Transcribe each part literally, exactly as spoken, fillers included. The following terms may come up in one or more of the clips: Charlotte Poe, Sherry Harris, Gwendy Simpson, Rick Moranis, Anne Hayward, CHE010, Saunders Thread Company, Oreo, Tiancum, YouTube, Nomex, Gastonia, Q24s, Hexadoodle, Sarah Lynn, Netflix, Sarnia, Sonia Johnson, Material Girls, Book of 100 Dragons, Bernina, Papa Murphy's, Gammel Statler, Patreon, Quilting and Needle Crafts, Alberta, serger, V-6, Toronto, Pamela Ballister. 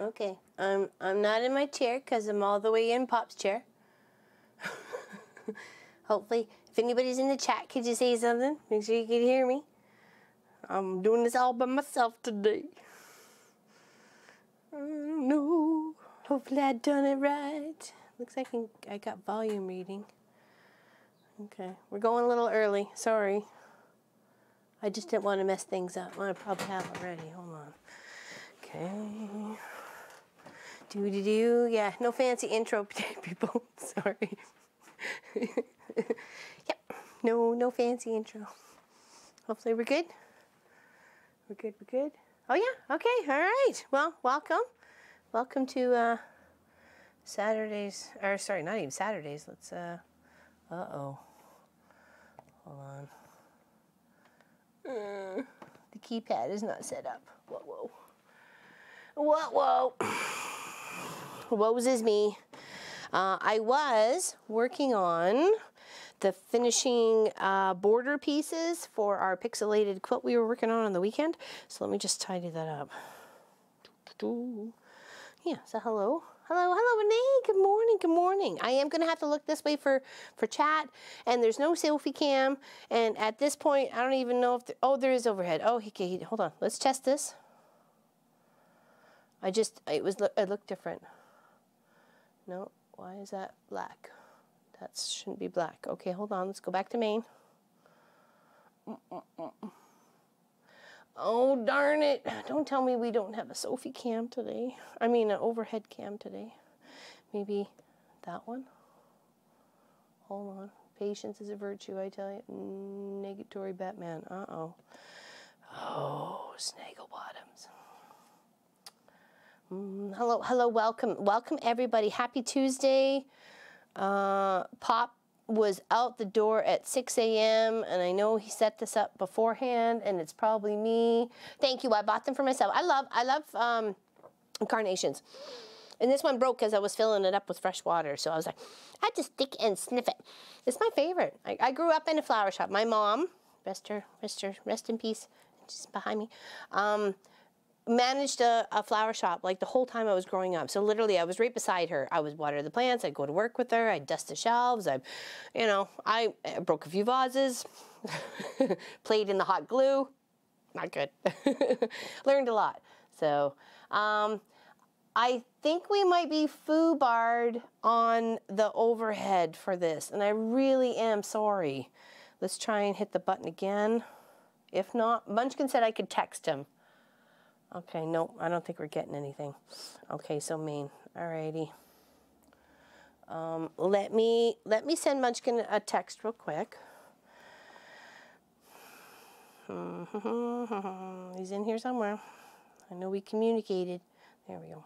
Okay, I'm I'm not in my chair because I'm all the way in Pop's chair. Hopefully, if anybody's in the chat, could you say something? Make sure you can hear me. I'm doing this all by myself today. No, hopefully I done it right. Looks like I, can, I got volume reading. Okay, we're going a little early. Sorry. I just didn't want to mess things up. I probably have already. Hold on. Okay. Do do do. Yeah, no fancy intro today, people. Sorry. Yep. No, no fancy intro. Hopefully we're good. We're good. We're good. Oh yeah. Okay. All right. Well, welcome. Welcome to uh, Saturdays. Or sorry, not even Saturdays. Let's. Uh. Uh oh. Hold on. Uh, the keypad is not set up. Whoa, whoa. Whoa, whoa. Woes is me. Uh, I was working on the finishing uh, border pieces for our pixelated quilt we were working on on the weekend. So let me just tidy that up. Yeah, so hello. Hello, hello, Renee. Good morning, good morning. I am going to have to look this way for, for chat, and there's no selfie cam, and at this point, I don't even know if there, oh, there is overhead. Oh, okay, hold on. Let's test this. I just, it was, it looked different. No, why is that black? That shouldn't be black. Okay, hold on. Let's go back to main. Oh, darn it. Don't tell me we don't have a Sophie cam today. I mean, an overhead cam today. Maybe that one. Hold on. Patience is a virtue, I tell you. Negatory Batman. Uh-oh. Oh, snaggle bottoms. Mm, hello, hello, welcome. Welcome, everybody. Happy Tuesday. Uh, Pop was out the door at six A M and I know he set this up beforehand and it's probably me. Thank you. I bought them for myself. I love I love um, carnations. And this one broke because I was filling it up with fresh water. So I was like, I just stick and sniff it. It's my favorite. I, I grew up in a flower shop. My mom, rest her, rest her, rest in peace. She's behind me. Um, managed a, a flower shop like the whole time I was growing up. So literally I was right beside her. I would water the plants, I'd go to work with her, I'd dust the shelves, I, you know, I, I broke a few vases, played in the hot glue, not good. Learned a lot. So um, I think we might be foobarred on the overhead for this and I really am sorry. Let's try and hit the button again. If not, Munchkin said I could text him. Okay, nope, I don't think we're getting anything. Okay, so main, alrighty. Um, let me, let me send Munchkin a text real quick. He's in here somewhere. I know we communicated. There we go.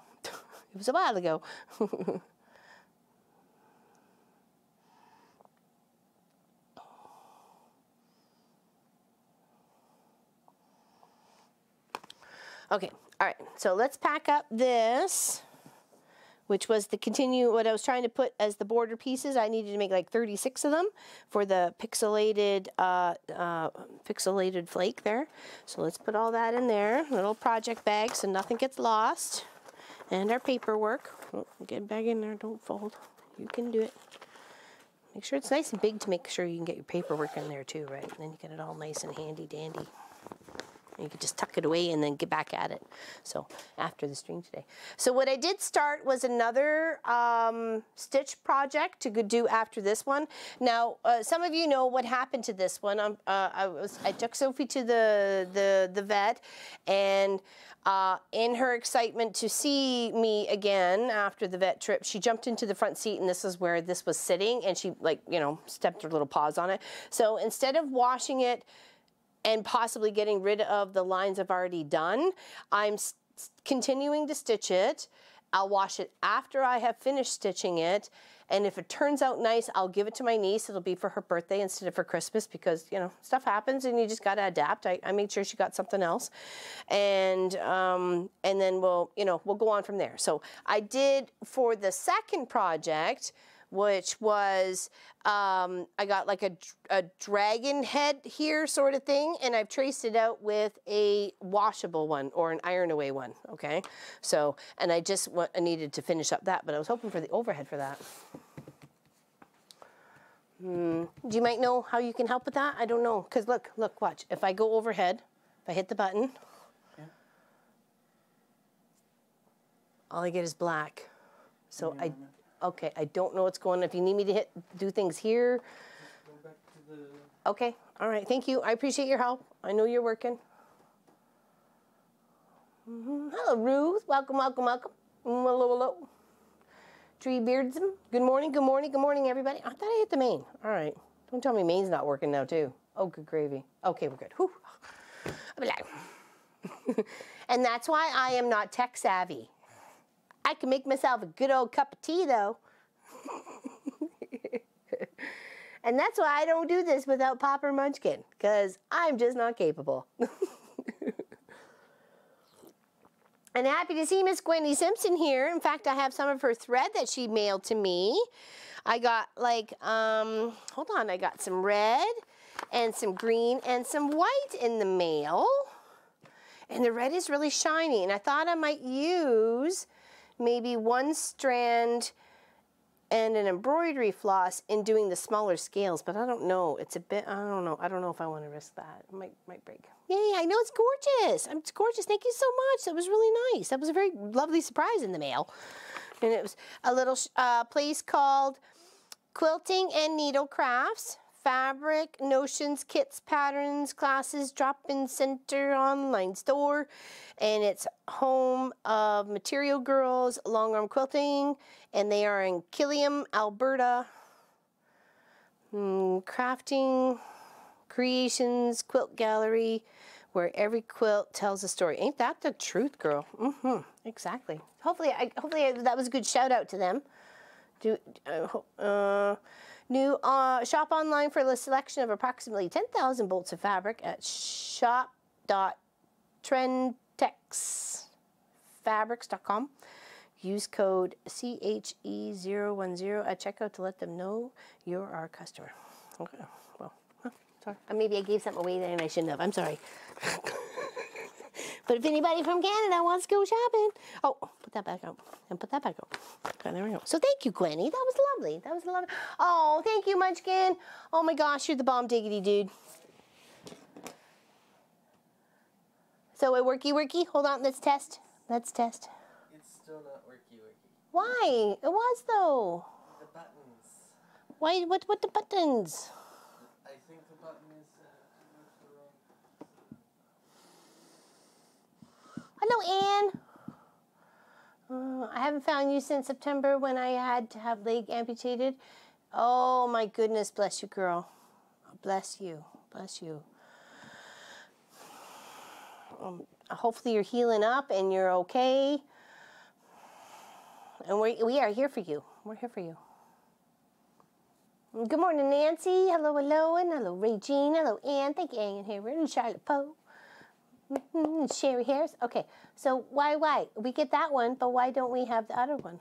It was a while ago. Okay, all right, so let's pack up this, which was the continue, what I was trying to put as the border pieces. I needed to make like thirty-six of them for the pixelated, uh, uh, pixelated flake there. So let's put all that in there, little project bag so nothing gets lost. And our paperwork. Oh, get back in there, don't fold. You can do it. Make sure it's nice and big to make sure you can get your paperwork in there too, right? And then you get it all nice and handy dandy. You could just tuck it away and then get back at it. So after the stream today. So what I did start was another um, stitch project to do after this one. Now, uh, some of you know what happened to this one. Um, uh, I, was, I took Sophie to the, the, the vet and uh, in her excitement to see me again after the vet trip, she jumped into the front seat and this is where this was sitting and she like, you know, stepped her little paws on it. So instead of washing it, and possibly getting rid of the lines I've already done. I'm continuing to stitch it. I'll wash it after I have finished stitching it. And if it turns out nice, I'll give it to my niece. It'll be for her birthday instead of for Christmas because, you know, stuff happens and you just got to adapt. I, I made sure she got something else. And um, and then we'll, you know, we'll go on from there. So I did for the second project, which was, um, I got like a, a dragon head here sort of thing, and I've traced it out with a washable one or an iron away one, okay? So, and I just want, I needed to finish up that, but I was hoping for the overhead for that. Hmm, you might know how you can help with that? I don't know, because look, look, watch. If I go overhead, if I hit the button, yeah. All I get is black. So yeah. I... Okay, I don't know what's going on. If you need me to hit, do things here. Go back to the... Okay, all right, thank you. I appreciate your help. I know you're working. Mm-hmm. Hello, Ruth. Welcome, welcome, welcome. Hello, hello. Tree Beardsman. Good morning, good morning, good morning, everybody. I thought I hit the main. All right. Don't tell me main's not working now, too. Oh, good gravy. Okay, we're good. Whew. And that's why I am not tech savvy. I can make myself a good old cup of tea, though. And that's why I don't do this without Pop or Munchkin, because I'm just not capable. And happy to see Miss Gwendy Simpson here. In fact, I have some of her thread that she mailed to me. I got, like, um, hold on, I got some red and some green and some white in the mail. And the red is really shiny, and I thought I might use... maybe one strand and an embroidery floss in doing the smaller scales, but I don't know. It's a bit, I don't know. I don't know if I want to risk that. It might, might break. Yay, I know, it's gorgeous. It's gorgeous. Thank you so much. That was really nice. That was a very lovely surprise in the mail. And it was a little uh, place called Quilting and Needle Crafts. Fabric, notions, kits, patterns, classes, drop-in center, online store, and it's home of Material Girls, long-arm quilting, and they are in Killiam, Alberta. Mm, crafting, creations, quilt gallery, where every quilt tells a story. Ain't that the truth, girl? Mm-hmm, exactly. Hopefully, I, hopefully I, that was a good shout-out to them. Do, uh, uh, new uh, shop online for a selection of approximately ten thousand bolts of fabric at shop dot trend tex fabrics dot com. Use code C H E zero one zero at checkout to let them know you're our customer. Okay, well, huh, sorry. Uh, maybe I gave something away there and I shouldn't have. I'm sorry. But if anybody from Canada wants to go shopping, oh, put that back up and put that back up. Okay, there we go. So thank you, Gwenny. That was lovely. That was lovely. Oh, thank you, Munchkin. Oh my gosh, you're the bomb diggity, dude. So it worky worky. Hold on, let's test. Let's test. It's still not worky worky. Why? It was though. The buttons. Why? What? What the buttons? I think the button is. Hello, Anne. Uh, I haven't found you since September when I had to have leg amputated. Oh, my goodness. Bless you, girl. Bless you. Bless you. Um, hopefully, you're healing up and you're okay. And we we are here for you. We're here for you. Good morning, Nancy. Hello, hello. And hello, Regina. Hello, Anne. Thank you, Anne Hayward and Charlotte Poe. Mm-hmm. Sherry Harris. Okay, so why, why? We get that one, but why don't we have the other one?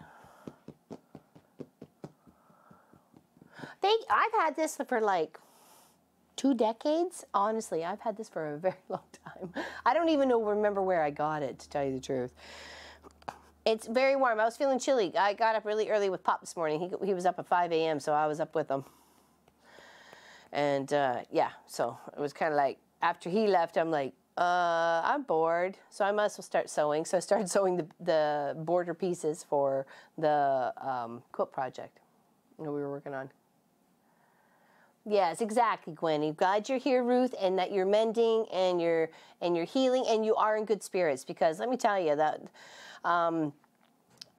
They, I've had this for like two decades. Honestly, I've had this for a very long time. I don't even know, remember where I got it, to tell you the truth. It's very warm. I was feeling chilly. I got up really early with Pop this morning. He, he was up at five A M, so I was up with him. And uh, yeah, so it was kind of like, after he left, I'm like, Uh, I'm bored, so I might as well start sewing. So I started sewing the, the border pieces for the um, quilt project that we were working on. Yes, exactly, Gwenny. Glad you're here, Ruth, and that you're mending and you're and you're healing and you are in good spirits. Because let me tell you that um,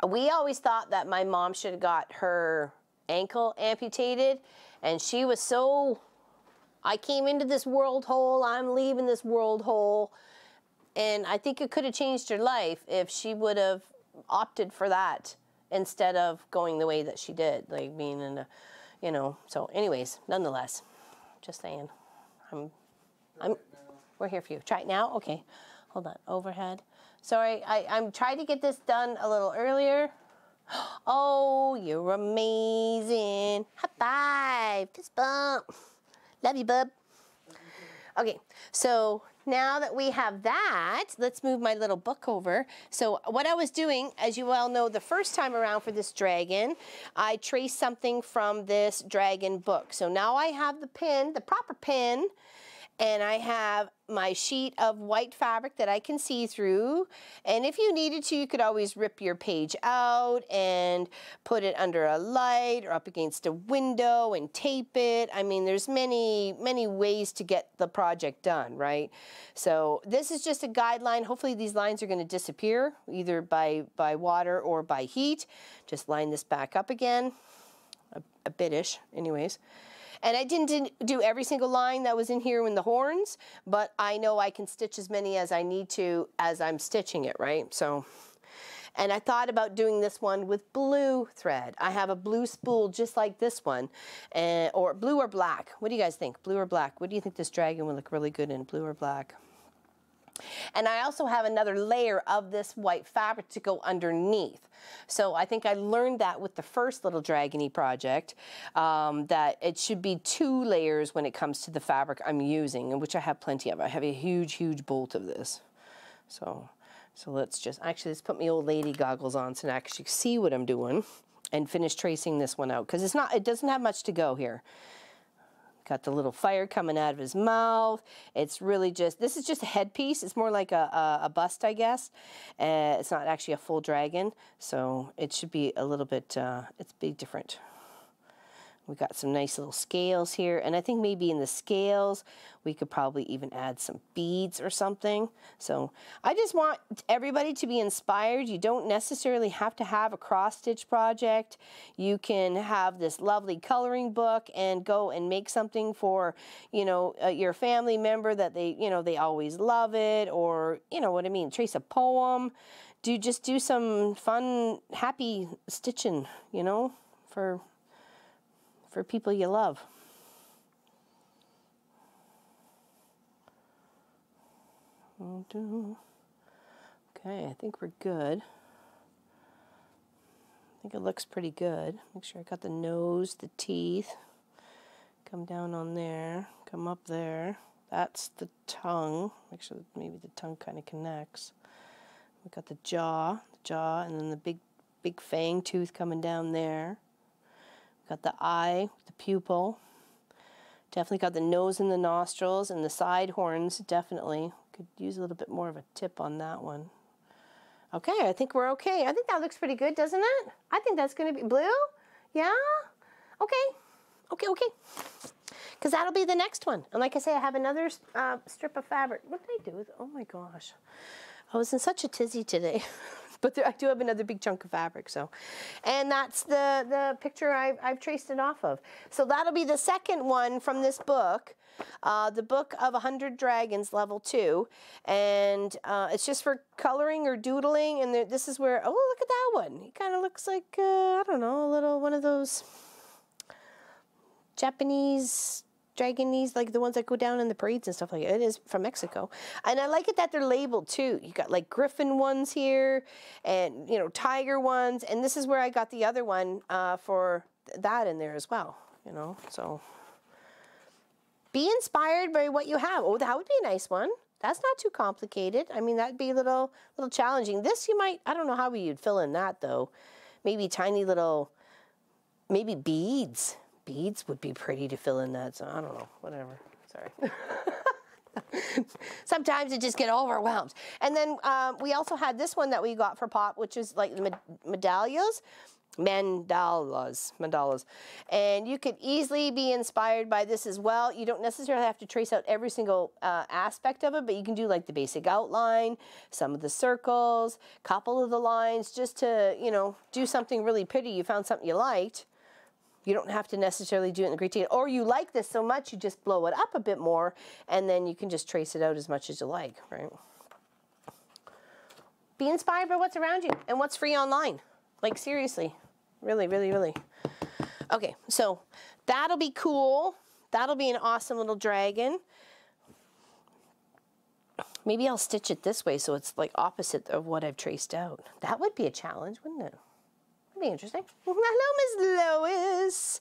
we always thought that my mom should have got her ankle amputated, and she was so. I came into this world whole, I'm leaving this world whole, and I think it could have changed her life if she would have opted for that instead of going the way that she did, like being in a, you know, so anyways, nonetheless, just saying, I'm, I'm, we're here for you. Try it now? Okay, hold on, overhead. Sorry, I, I'm trying to get this done a little earlier, Oh, you're amazing. High five. Fist bump. Love you, bub. Okay, so now that we have that, let's move my little book over. So what I was doing, as you all know, the first time around for this dragon, I traced something from this dragon book. So now I have the pin, the proper pin, and I have my sheet of white fabric that I can see through. And if you needed to, you could always rip your page out and put it under a light or up against a window and tape it. I mean, there's many, many ways to get the project done, right? So this is just a guideline. Hopefully these lines are going to disappear either by, by water or by heat. Just line this back up again, a, a bit-ish anyways. And I didn't do every single line that was in here in the horns, but I know I can stitch as many as I need to as I'm stitching it, right? So, and I thought about doing this one with blue thread. I have a blue spool just like this one, and, or blue or black. What do you guys think? Blue or black? What do you think this dragon would look really good in, blue or black? And I also have another layer of this white fabric to go underneath. So I think I learned that with the first little dragony project, um, that it should be two layers when it comes to the fabric I'm using, and which I have plenty of. I have a huge, huge bolt of this. So, so let's just, actually let's put my old lady goggles on so I can actually see what I'm doing and finish tracing this one out, because it's not, it doesn't have much to go here. Got the little fire coming out of his mouth. It's really just, this is just a headpiece. It's more like a, a, a bust, I guess. Uh, it's not actually a full dragon, so it should be a little bit, uh, it's a bit different. We got some nice little scales here, and I think maybe in the scales, we could probably even add some beads or something. So I just want everybody to be inspired. You don't necessarily have to have a cross-stitch project. You can have this lovely coloring book and go and make something for, you know, uh, your family member that they, you know, they always love it, or, you know what I mean, trace a poem. Do just do some fun, happy stitching, you know, for... for people you love. Okay, I think we're good. I think it looks pretty good. Make sure I got the nose, the teeth. Come down on there, come up there. That's the tongue. Make sure that maybe the tongue kind of connects. We got the jaw, the jaw, and then the big, big fang tooth coming down there. Got the eye, the pupil. Definitely got the nose and the nostrils and the side horns, definitely. Could use a little bit more of a tip on that one. Okay, I think we're okay. I think that looks pretty good, doesn't it? I think that's gonna be blue. Yeah? Okay, okay, okay. Because that'll be the next one. And like I say, I have another uh, strip of fabric. What did I do with, oh my gosh. I was in such a tizzy today. But there, I do have another big chunk of fabric, so. And that's the, the picture I've, I've traced it off of. So that'll be the second one from this book, uh, the Book of one hundred Dragons, level two. And uh, it's just for coloring or doodling, and there, this is where, oh, look at that one. It kind of looks like, uh, I don't know, a little one of those Japanese dragonies, like the ones that go down in the parades and stuff like that. It is from Mexico. And I like it that they're labeled too. You got like griffin ones here and, you know, tiger ones. And this is where I got the other one uh, for th that in there as well, you know, so. Be inspired by what you have. Oh, that would be a nice one. That's not too complicated. I mean, that'd be a little, little challenging. This you might, I don't know how you'd fill in that though. Maybe tiny little, maybe beads. Beads would be pretty to fill in that, so I don't know, whatever, sorry. Sometimes it just get overwhelmed. And then um, we also had this one that we got for Pop, which is like the med medallions, mandalas, mandalas. And you could easily be inspired by this as well. You don't necessarily have to trace out every single uh, aspect of it, but you can do like the basic outline, some of the circles, couple of the lines, just to, you know, do something really pretty. You found something you liked. You don't have to necessarily do it in the great detail, or you like this so much you just blow it up a bit more, and then you can just trace it out as much as you like, right? Be inspired by what's around you and what's free online. Like seriously, really, really, really. Okay, so that'll be cool. That'll be an awesome little dragon. Maybe I'll stitch it this way so it's like opposite of what I've traced out. That would be a challenge, wouldn't it? be interesting. Hello, Miss Lois.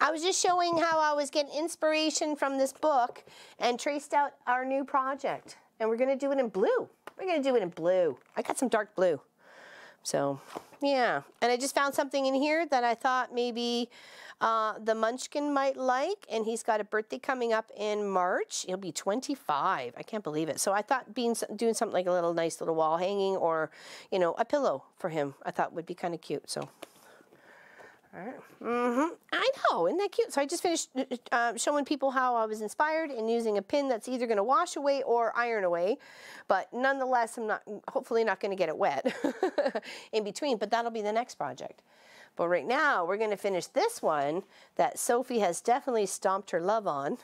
I was just showing how I was getting inspiration from this book and traced out our new project. And we're gonna do it in blue. We're gonna do it in blue. I got some dark blue. So, yeah. And I just found something in here that I thought maybe uh, the munchkin might like. And he's got a birthday coming up in March. He'll be twenty-five. I can't believe it. So I thought being doing something like a little nice little wall hanging or, you know, a pillow for him, I thought would be kind of cute. So, all right. Mm-hmm. I know. Isn't that cute? So I just finished uh, showing people how I was inspired and using a pin that's either going to wash away or iron away. But nonetheless, I'm not, hopefully not going to get it wet in between. But that'll be the next project. But right now, we're going to finish this one that Sophie has definitely stomped her love on.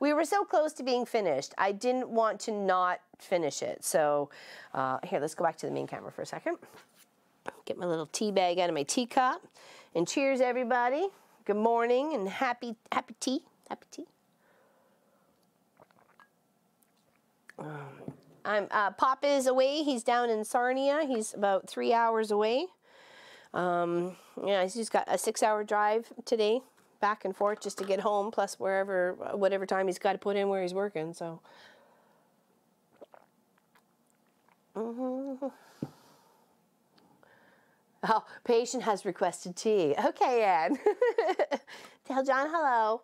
We were so close to being finished. I didn't want to not finish it. So uh, here, let's go back to the main camera for a second. Get my little tea bag out of my teacup. And cheers, everybody. Good morning and happy, happy tea. Happy tea. Um, I'm, uh, Pop is away. He's down in Sarnia. He's about three hours away. Um, yeah, he's just got a six-hour drive today, back and forth, just to get home, plus wherever, whatever time he's got to put in where he's working. So. Mm-hmm. Oh, patient has requested tea. Okay, Anne. Tell John hello.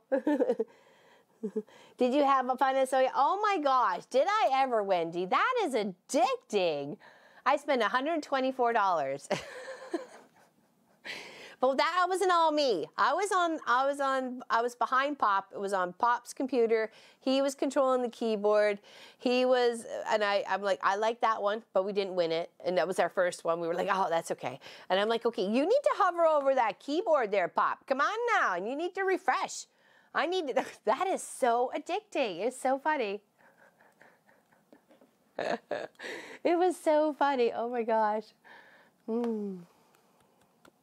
Did you have a fun soya? Oh my gosh, did I ever, Wendy? That is addicting. I spent one hundred twenty-four dollars. But that wasn't all me. I was on, I was on, I was behind Pop. It was on Pop's computer. He was controlling the keyboard. He was, and I, I'm like, I like that one, but we didn't win it. And that was our first one. We were like, oh, that's okay. And I'm like, okay, you need to hover over that keyboard there, Pop. Come on now. And you need to refresh. I need to, that is so addicting. It's so funny. It was so funny. Oh my gosh. Mm.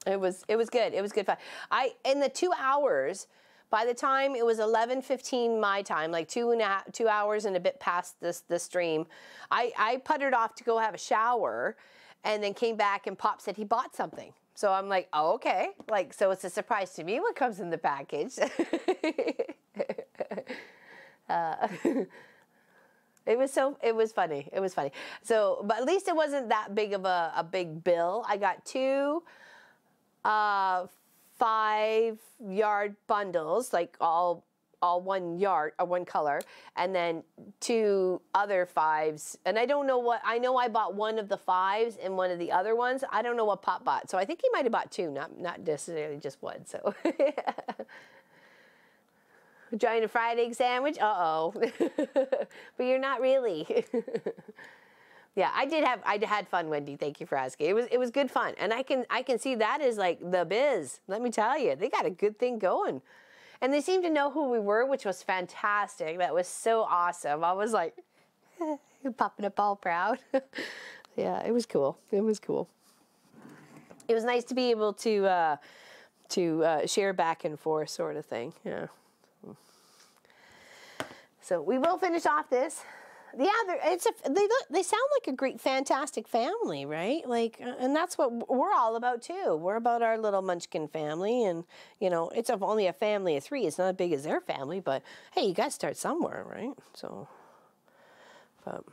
It was, it was good. It was good fun. I, in the two hours, by the time it was eleven fifteen my time, like two and a half, two hours and a bit past this, this stream, I, I puttered off to go have a shower and then came back and Pop said he bought something. So I'm like, oh, okay. Like, so it's a surprise to me what comes in the package. uh, It was so, it was funny. It was funny. So, but at least it wasn't that big of a, a big bill. I got two uh five yard bundles, like all all one yard or uh, one color, and then two other fives, and I don't know what, I know I bought one of the fives and one of the other ones. I don't know what Pop bought, so I think he might have bought two, not not necessarily just one. So enjoying a fried egg sandwich. Uh-oh. But you're not really. Yeah, I did have, I had fun, Wendy. Thank you for asking. It was, it was good fun. And I can, I can see that is like the biz. Let me tell you, they got a good thing going. And they seemed to know who we were, which was fantastic. That was so awesome. I was like, eh, popping up all proud. Yeah, it was cool. It was cool. It was nice to be able to, uh, to uh, share back and forth sort of thing. Yeah. So we will finish off this. Yeah, it's a, they look, they sound like a great, fantastic family, right? Like, and that's what we're all about too. We're about our little munchkin family, and you know, it's only a family of three. It's not as big as their family, but hey, you got to start somewhere, right? So, but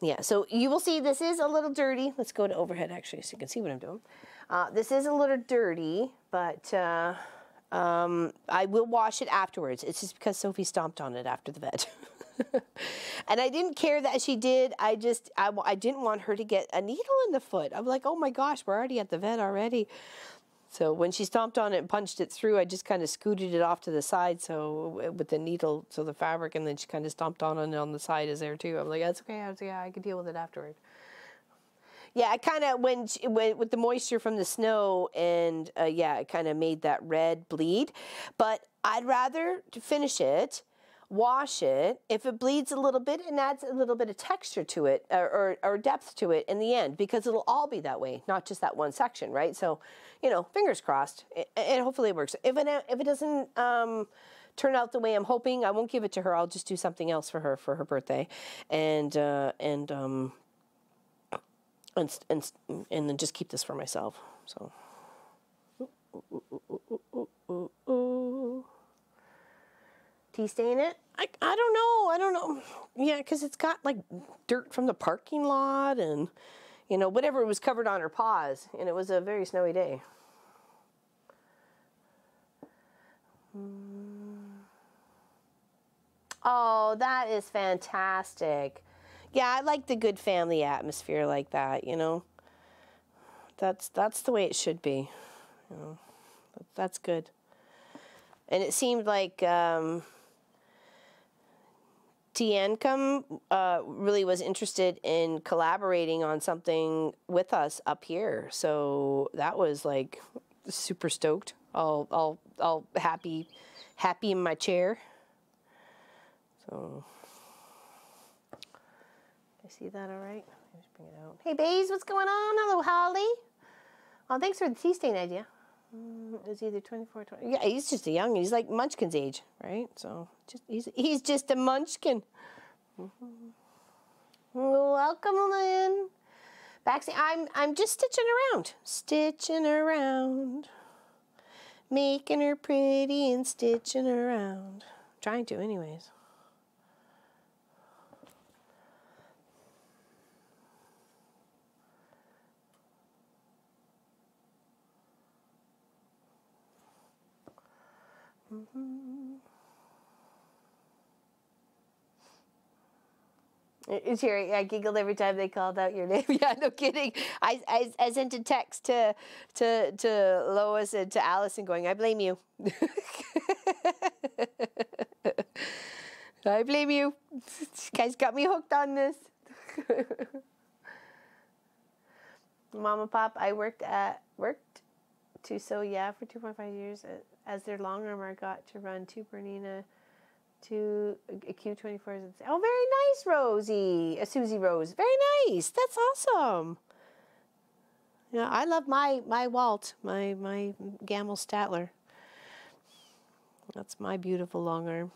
yeah, so you will see this is a little dirty. Let's go to overhead actually, so you can see what I'm doing. Uh, this is a little dirty, but. Uh, Um, I will wash it afterwards. It's just because Sophie stomped on it after the vet. And I didn't care that she did. I just, I, I didn't want her to get a needle in the foot. I'm like, oh my gosh, we're already at the vet already. So when she stomped on it and punched it through, I just kind of scooted it off to the side. So with the needle, so the fabric, and then she kind of stomped on it on the side is there too. I'm like, that's okay. I was like, yeah, I can deal with it afterward. Yeah, I kind of, when, when with the moisture from the snow and uh, yeah, it kind of made that red bleed. But I'd rather finish it, wash it. If it bleeds a little bit and adds a little bit of texture to it or, or, or depth to it in the end, because it'll all be that way, not just that one section, right? So, you know, fingers crossed, and hopefully it works. If it, if it doesn't um, turn out the way I'm hoping, I won't give it to her. I'll just do something else for her for her birthday, and uh, and um. and and and then just keep this for myself. So ooh, ooh, ooh, ooh, ooh, ooh, ooh. Tea stain it? I I don't know. I don't know. Yeah, because it's got like dirt from the parking lot and, you know, whatever was covered on her paws, and it was a very snowy day. Oh, that is fantastic. Yeah, I like the good family atmosphere like that, you know. That's that's the way it should be. You know, that's good. And it seemed like um, Tiancum uh, really was interested in collaborating on something with us up here. So that was like super stoked. All, all, all happy, happy in my chair. So, I see that all right? Just bring it out. Hey, Baze, what's going on? Hello, Holly. Well, thanks for the tea stain idea. Mm, it was either twenty-four or twenty. Yeah, he's just a young. He's like Munchkin's age, right? So, just he's he's just a Munchkin. Mm-hmm. Welcome, Lynn. Backside. I'm I'm just stitching around, stitching around, making her pretty and stitching around. Trying to, anyways. Mm-hmm. It's here. I giggled every time they called out your name. Yeah, no kidding. I, I, I sent a text to, to, to Lois and to Allison going, I blame you. I blame you. You guys got me hooked on this. Mama Pop, I worked at, worked to sew, yeah, for two point five years. At, as their long armor got to run two Bernina, two Q twenty-fours. Oh, very nice, Rosie, uh, Susie Rose. Very nice. That's awesome. Yeah, I love my my Walt, my my Gammel Statler. That's my beautiful long arm.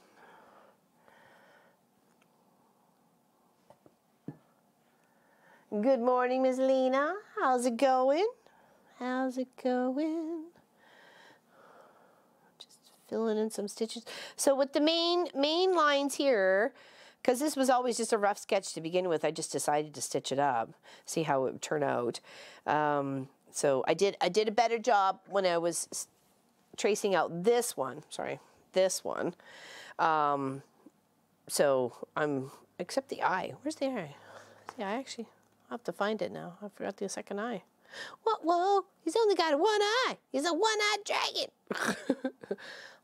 Good morning, Miss Lena. How's it going? How's it going? Filling in some stitches. So with the main main lines here, because this was always just a rough sketch to begin with, I just decided to stitch it up, see how it would turn out. Um, so I did I did a better job when I was tracing out this one. Sorry, this one. Um, so I'm except the eye. Where's the eye? Yeah, I actually I'll have to find it now. I forgot the second eye. Whoa, whoa, he's only got one eye. He's a one-eyed dragon.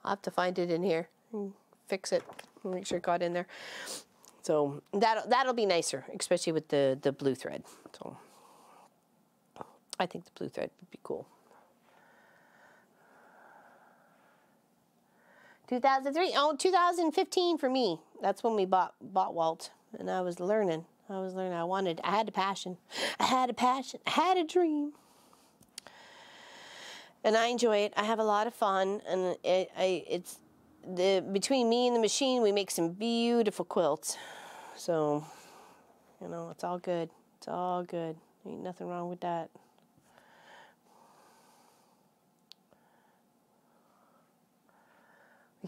I'll have to find it in here, fix it, make sure it got in there. So that'll, that'll be nicer, especially with the, the blue thread. So I think the blue thread would be cool. two thousand three, oh, two thousand fifteen for me. That's when we bought, bought Walt, and I was learning. I was learning, I wanted, I had a passion. I had a passion, I had a dream. And I enjoy it, I have a lot of fun, and it, I, it's, the between me and the machine, we make some beautiful quilts. So, you know, it's all good, it's all good. Ain't nothing wrong with that.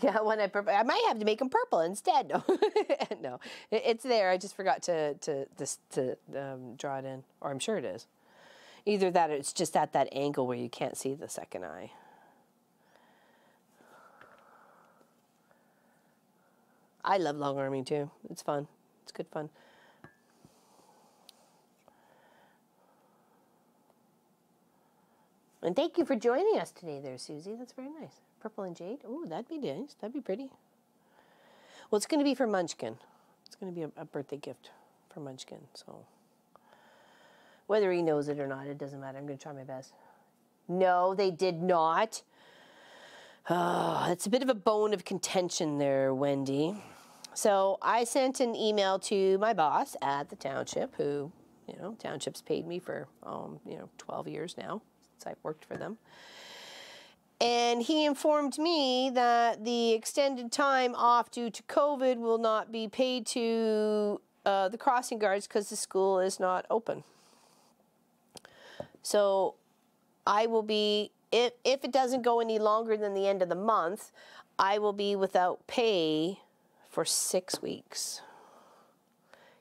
Yeah, when I purple, I might have to make them purple instead. No, no, it, it's there. I just forgot to to this to um, draw it in, or I'm sure it is. Either that, or it's just at that angle where you can't see the second eye. I love long arming too. It's fun. It's good fun. And thank you for joining us today, there, Susie. That's very nice. Purple and jade. Oh, that'd be nice. That'd be pretty. Well, it's going to be for Munchkin. It's going to be a, a birthday gift for Munchkin. So whether he knows it or not, it doesn't matter. I'm going to try my best. No, they did not. Oh, that's a bit of a bone of contention there, Wendy. So I sent an email to my boss at the township, who, you know, township's paid me for, um, you know, twelve years now since I've worked for them. And he informed me that the extended time off due to COVID will not be paid to uh, the crossing guards because the school is not open. So I will be, if, if it doesn't go any longer than the end of the month, I will be without pay for six weeks.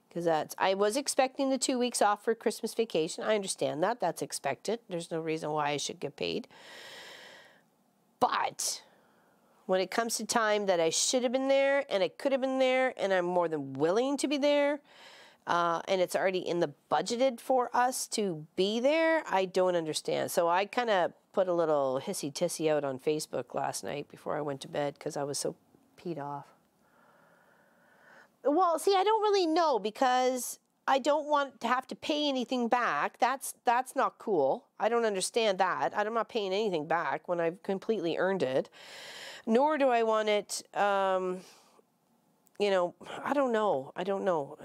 Because that's, I was expecting the two weeks off for Christmas vacation. I understand that, that's expected. There's no reason why I should get paid. But when it comes to time that I should have been there and I could have been there and I'm more than willing to be there, uh, and it's already in the budgeted for us to be there, I don't understand. So I kind of put a little hissy-tissy out on Facebook last night before I went to bed because I was so peed off. Well, see, I don't really know because I don't want to have to pay anything back. That's, that's not cool. I don't understand that. I'm not paying anything back when I've completely earned it. Nor do I want it, um, you know, I don't know. I don't know.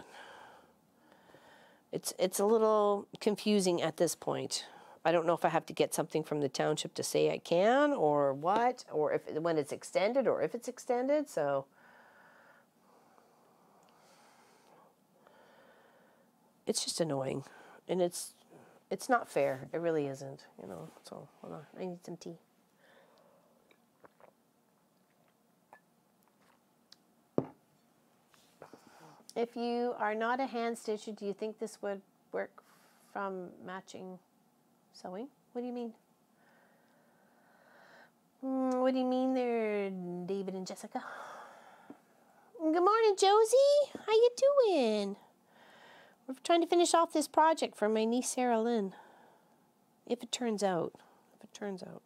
It's, it's a little confusing at this point. I don't know if I have to get something from the township to say I can or what, or if when it's extended or if it's extended. So it's just annoying and it's, it's not fair. It really isn't, you know, so hold on. I need some tea. If you are not a hand stitcher, do you think this would work from matching sewing? What do you mean? Mm, what do you mean there, David and Jessica? Good morning, Josie. How you doing? We're trying to finish off this project for my niece, Sarah Lynn. If it turns out. If it turns out.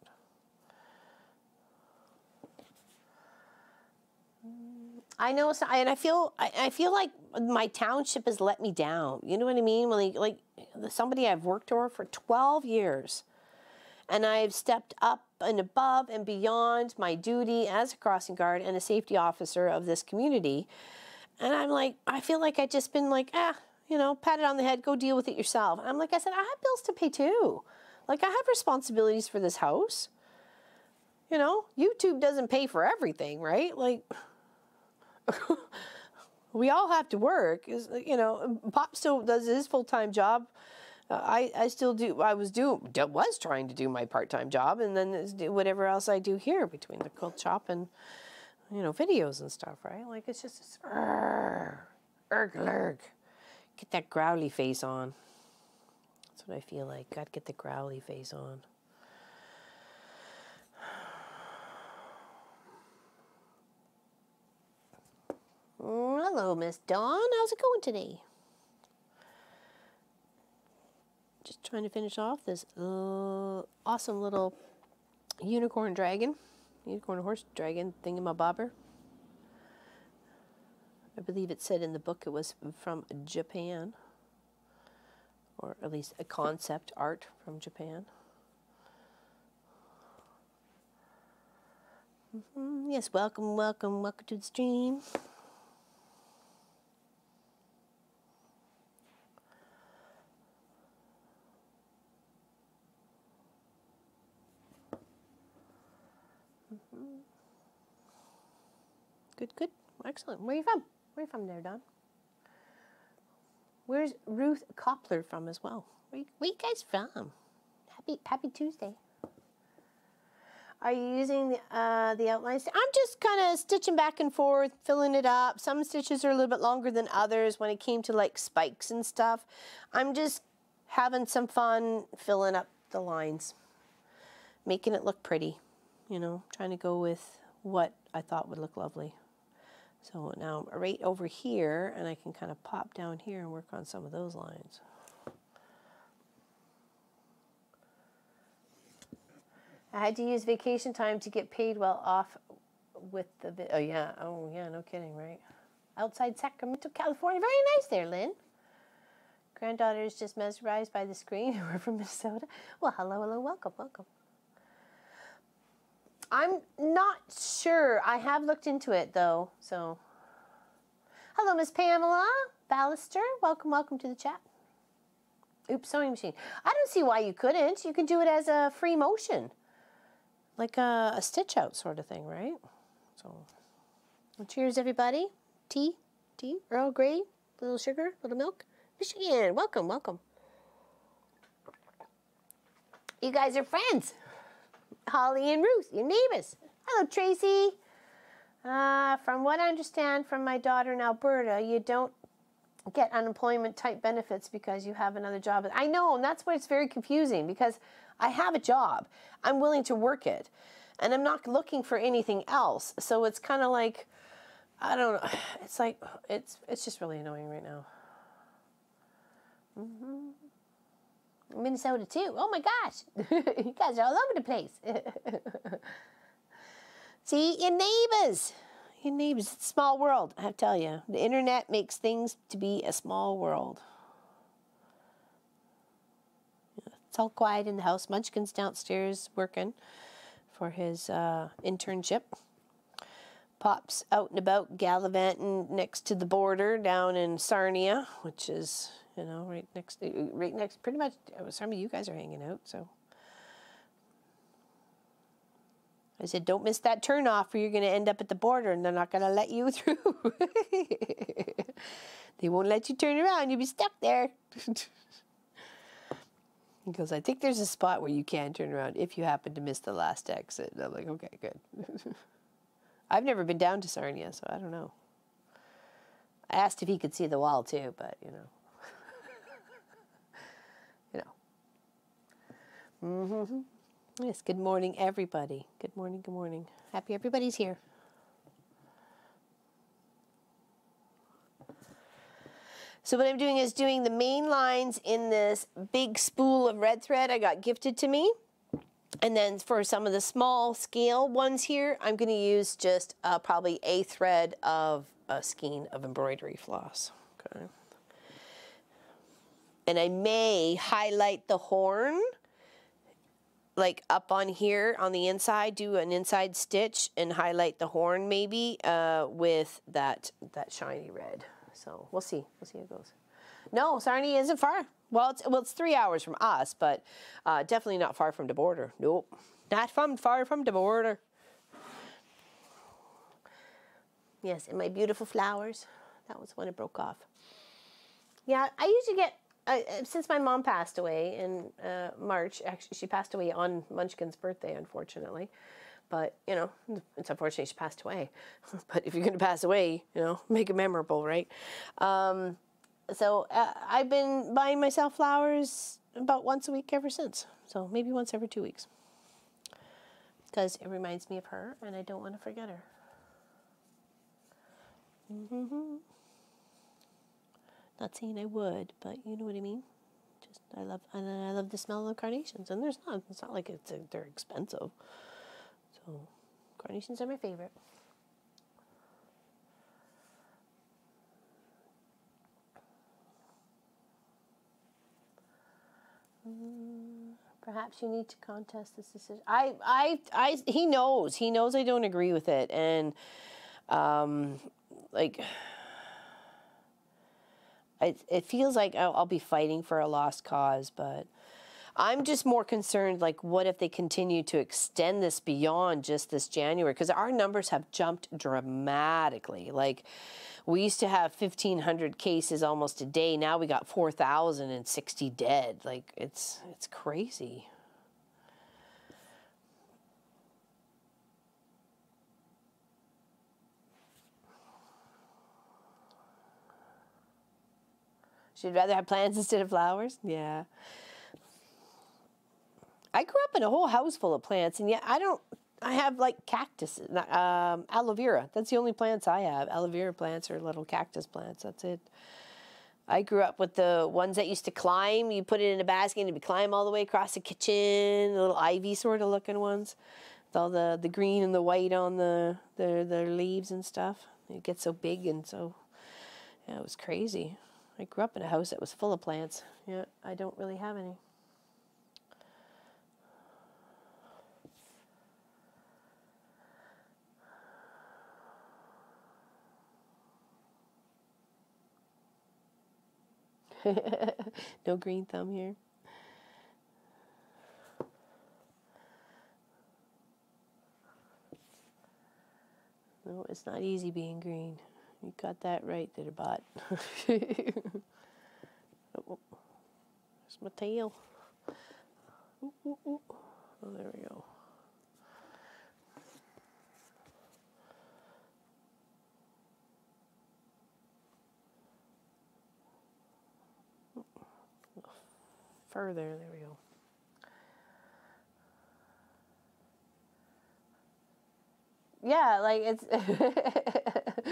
I know, so, and I feel, I, I feel like my township has let me down. You know what I mean? Like, like somebody I've worked for for twelve years, and I've stepped up and above and beyond my duty as a crossing guard and a safety officer of this community. And I'm like, I feel like I've just been like, ah, you know, pat it on the head, go deal with it yourself. And I'm like, I said, I have bills to pay too. Like, I have responsibilities for this house. You know, YouTube doesn't pay for everything, right? Like... we all have to work, you know. Pop still does his full-time job. Uh, I, I still do, I was do was trying to do my part-time job, and then do whatever else I do here between the quilt shop and, you know, videos and stuff, right? Like, it's just this, urgh, urgh, urgh. Get that growly face on. That's what I feel like. Gotta get the growly face on. Hello, Miss Dawn. How's it going today? Just trying to finish off this uh, awesome little unicorn dragon, unicorn horse dragon thingamabobber. I believe it said in the book it was from Japan, or at least a concept art from Japan. Mm-hmm. Yes, welcome, welcome, welcome to the stream. Good, good, excellent. Where are you from? Where are you from there, Don? Where's Ruth Copler from as well? Where are you, where are you guys from? Happy, happy Tuesday. Are you using the, uh, the outline? I'm just kind of stitching back and forth, filling it up. Some stitches are a little bit longer than others when it came to like spikes and stuff. I'm just having some fun filling up the lines, making it look pretty, you know, trying to go with what I thought would look lovely. So now I'm right over here, and I can kind of pop down here and work on some of those lines. I had to use vacation time to get paid well off with the, oh yeah, oh yeah, no kidding, right? Outside Sacramento, California. Very nice there, Lynn. Granddaughter is just mesmerized by the screen. We're from Minnesota. Well, hello, hello, welcome, welcome. I'm not sure. I have looked into it though, so. Hello, Miss Pamela Ballister. Welcome, welcome to the chat. Oops, sewing machine. I don't see why you couldn't. You can do it as a free motion. Like a, a stitch out sort of thing, right? So, well, cheers everybody. Tea, tea, Earl Grey, little sugar, little milk. Michigan, welcome, welcome. You guys are friends. Holly and Ruth, your neighbors. Hello, Tracy. Uh, from what I understand from my daughter in Alberta, you don't get unemployment type benefits because you have another job. I know, and that's why it's very confusing, because I have a job. I'm willing to work it, and I'm not looking for anything else. So it's kind of like, I don't know. It's like, it's, it's just really annoying right now. Mm-hmm. Minnesota too. Oh my gosh. You guys are all over the place. See, your neighbors. Your neighbors. It's a small world, I tell you. The internet makes things to be a small world. It's all quiet in the house. Munchkin's downstairs working for his uh, internship. Pop's out and about gallivanting next to the border down in Sarnia, which is, you know, right next, right next, pretty much, some of you guys are hanging out, so. I said, don't miss that turnoff or you're going to end up at the border and they're not going to let you through. They won't let you turn around. You'll be stuck there. He goes, I think there's a spot where you can turn around if you happen to miss the last exit. And I'm like, okay, good. I've never been down to Sarnia, so I don't know. I asked if he could see the wall too, but, you know. You know. Mm-hmm. Yes, good morning, everybody. Good morning, good morning. Happy everybody's here. So what I'm doing is doing the main lines in this big spool of red thread I got gifted to me. And then for some of the small scale ones here, I'm going to use just uh, probably a thread of a skein of embroidery floss. Okay. And I may highlight the horn, like up on here on the inside, do an inside stitch and highlight the horn maybe uh, with that, that shiny red. So we'll see. We'll see how it goes. No, Sarnia isn't far. Well, it's, well, it's three hours from us, but uh, definitely not far from the border. Nope, not from far from the border. Yes, and my beautiful flowers. That was when it broke off. Yeah, I usually get, uh, since my mom passed away in uh, March, actually she passed away on Munchkin's birthday, unfortunately. But, you know, it's unfortunate she passed away. But if you're going to pass away, you know, make it memorable, right? Um... So uh, I've been buying myself flowers about once a week ever since. So maybe once every two weeks. Because it reminds me of her and I don't want to forget her. Mm-hmm. Not saying I would, but you know what I mean. Just I love and I love the smell of carnations. And there's not, it's not like it's a, they're expensive. So carnations are my favorite. Perhaps you need to contest this decision. I, I, I, he knows. He knows I don't agree with it. And, um, like, it, it feels like I'll, I'll be fighting for a lost cause, but I'm just more concerned, like, what if they continue to extend this beyond just this January? Because our numbers have jumped dramatically. Like, we used to have fifteen hundred cases almost a day. Now we got four thousand sixty dead. Like, it's it's crazy. Should rather have plants instead of flowers? Yeah. I grew up in a whole house full of plants, and yet I don't... I have like cactuses, um, aloe vera. That's the only plants I have. Aloe vera plants or little cactus plants. That's it. I grew up with the ones that used to climb. You put it in a basket and it'd climb all the way across the kitchen. The little ivy sort of looking ones, with all the the green and the white on the their their leaves and stuff. It gets so big and so yeah, it was crazy. I grew up in a house that was full of plants. Yeah, I don't really have any. No green thumb here. No, it's not easy being green. You got that right there, bot. Oh, there's my tail. Ooh, ooh, ooh. Oh, there we go. Further, there we go. Yeah, like it's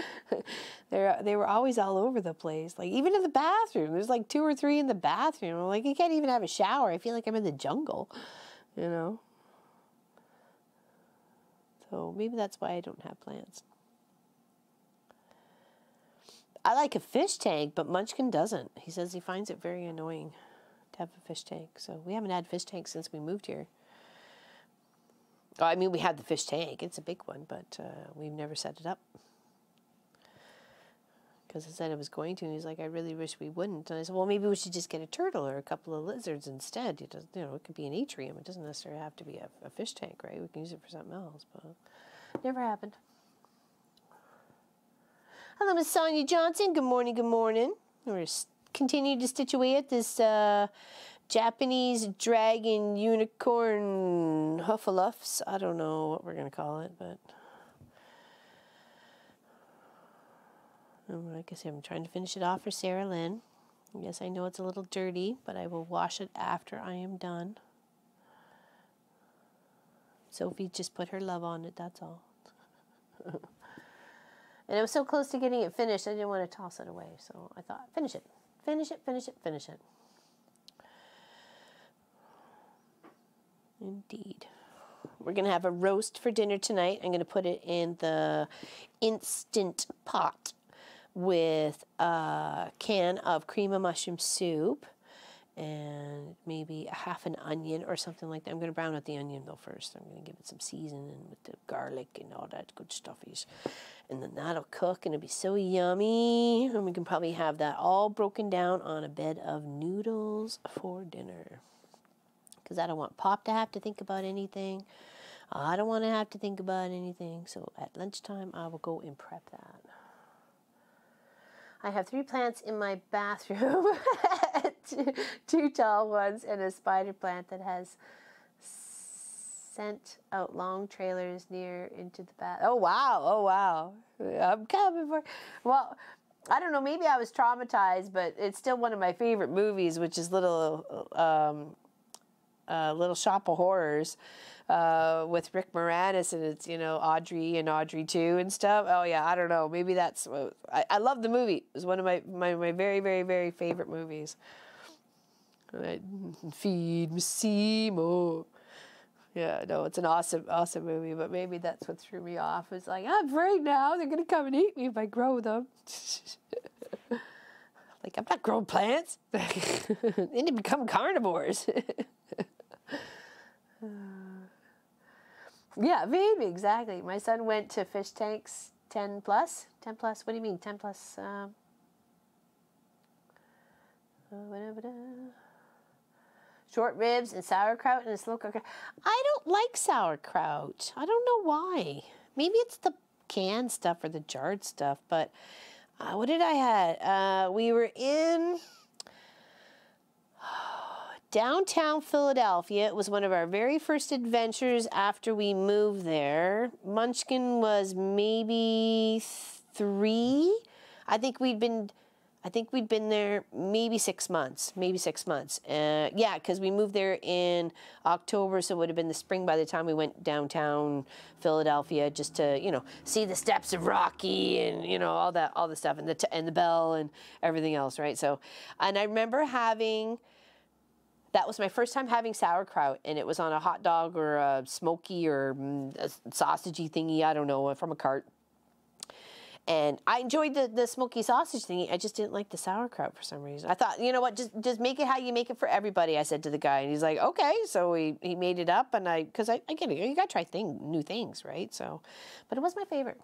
they're they were always all over the place. Like even in the bathroom, there's like two or three in the bathroom. I'm like, you can't even have a shower. I feel like I'm in the jungle, you know. So maybe that's why I don't have plants. I like a fish tank, but Munchkin doesn't. He says he finds it very annoying to have a fish tank. So we haven't had fish tanks since we moved here. Oh, I mean, we had the fish tank. It's a big one, but uh, we've never set it up. Because I said I was going to, and he's like, I really wish we wouldn't. And I said, well, maybe we should just get a turtle or a couple of lizards instead. It doesn't, you know, it could be an atrium. It doesn't necessarily have to be a, a fish tank, right? We can use it for something else, but never happened. Hello, Miss Sonia Johnson. Good morning, good morning. We're continuing to stitch away at this... Uh, Japanese dragon unicorn Hufflepuffs. I don't know what we're going to call it, but I guess I'm trying to finish it off for Sarah Lynn. Yes, I know it's a little dirty, but I will wash it after I am done. Sophie just put her love on it, that's all. And I was so close to getting it finished, I didn't want to toss it away, so I thought, finish it, finish it, finish it, finish it. Indeed. We're going to have a roast for dinner tonight. I'm going to put it in the instant pot with a can of cream of mushroom soup and maybe a half an onion or something like that. I'm going to brown out the onion though first. I'm going to give it some seasoning with the garlic and all that good stuffies. And then that'll cook and it'll be so yummy. And we can probably have that all broken down on a bed of noodles for dinner. Because I don't want Pop to have to think about anything. I don't want to have to think about anything. So at lunchtime, I will go and prep that. I have three plants in my bathroom. two, two tall ones and a spider plant that has sent out long trailers near into the bath. Oh, wow. Oh, wow. I'm coming for... Well... I don't know, maybe I was traumatized, but it's still one of my favorite movies, which is Little... Um, Uh, Little Shop of Horrors uh, with Rick Moranis, and it's, you know, Audrey and Audrey two and stuff. Oh yeah, I don't know, maybe that's uh, I, I love the movie. It was one of my, my, my very very very favorite movies. I, feed me Seymour. Yeah, no, it's an awesome awesome movie, but maybe that's what threw me off. It's like, I'm afraid now they're gonna come and eat me if I grow them. Like, I'm not growing plants. They need to become carnivores. Uh, yeah, maybe, exactly. My son went to fish tanks ten plus. ten plus, what do you mean, ten plus? Um, short ribs and sauerkraut and a slow cooker. I don't like sauerkraut. I don't know why. Maybe it's the canned stuff or the jarred stuff, but uh, what did I have? Uh, we were in... downtown Philadelphia. It was one of our very first adventures after we moved there. Munchkin was maybe three. I think we'd been, I think we'd been there maybe six months, maybe six months. Uh, yeah, because we moved there in October, so it would have been the spring by the time we went downtown Philadelphia just to, you know, see the steps of Rocky and, you know, all that, all the stuff and the t and the bell and everything else, right? So, and I remember having. That was my first time having sauerkraut, and it was on a hot dog or a smoky or a sausagey thingy, I don't know, from a cart. And I enjoyed the, the smoky sausage thingy. I just didn't like the sauerkraut for some reason. I thought, you know what, just just make it how you make it for everybody, I said to the guy. And he's like, okay. So he, he made it up, and I, because I, I get it, you got to try thing, new things, right? So, but it was my favorite.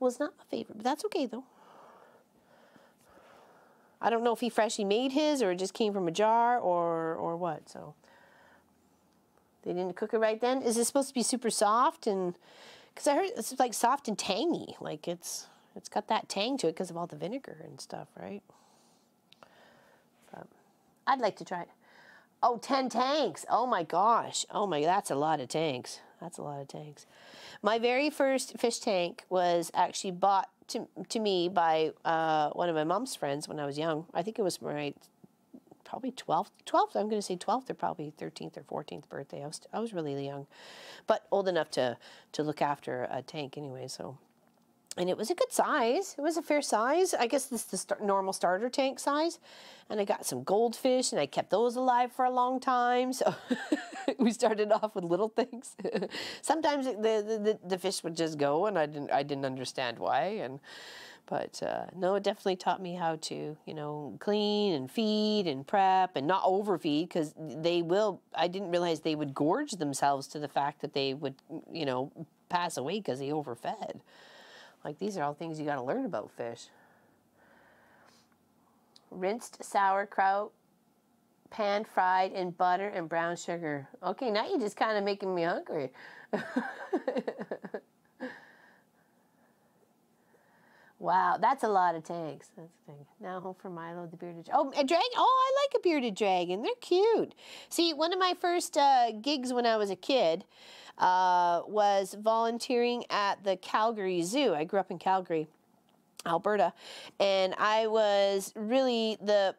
Well, it's not my favorite, but that's okay, though. I don't know if he freshly made his or it just came from a jar or or what. So they didn't cook it right then. Is it supposed to be super soft? And because I heard it's like soft and tangy, like it's it's got that tang to it because of all the vinegar and stuff, right? But I'd like to try it. Oh, ten tanks. Oh my gosh. Oh my, that's a lot of tanks. That's a lot of tanks. My very first fish tank was actually bought to, to me by uh, one of my mom's friends when I was young. I think it was my probably twelfth, twelfth, I'm going to say twelfth or probably thirteenth or fourteenth birthday. I was, I was really young, but old enough to, to look after a tank anyway, so. And it was a good size. It was a fair size. I guess this is the start, normal starter tank size. And I got some goldfish, and I kept those alive for a long time. So we started off with little things. Sometimes the, the the fish would just go, and I didn't I didn't understand why. And but uh, no, it definitely taught me how to you know clean and feed and prep and not overfeed, because they will. I didn't realize they would gorge themselves to the fact that they would you know pass away because they overfed. Like, these are all things you got to learn about fish. Rinsed sauerkraut, pan fried in butter and brown sugar. Okay, now you're just kind of making me hungry. Wow, that's a lot of tanks. That's a thing. Now home for Milo, the bearded dragon. Oh, a dragon. Oh, I like a bearded dragon. They're cute. See, one of my first uh, gigs when I was a kid uh, was volunteering at the Calgary Zoo. I grew up in Calgary, Alberta, and I was really the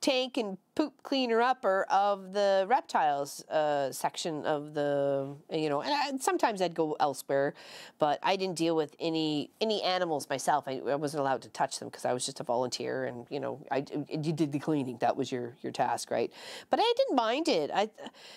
tank and poop cleaner-upper of the reptiles uh, section of the, you know, and I, sometimes I'd go elsewhere, but I didn't deal with any any animals myself. I, I wasn't allowed to touch them because I was just a volunteer, and, you know, I, you did the cleaning. That was your, your task, right? But I didn't mind it. I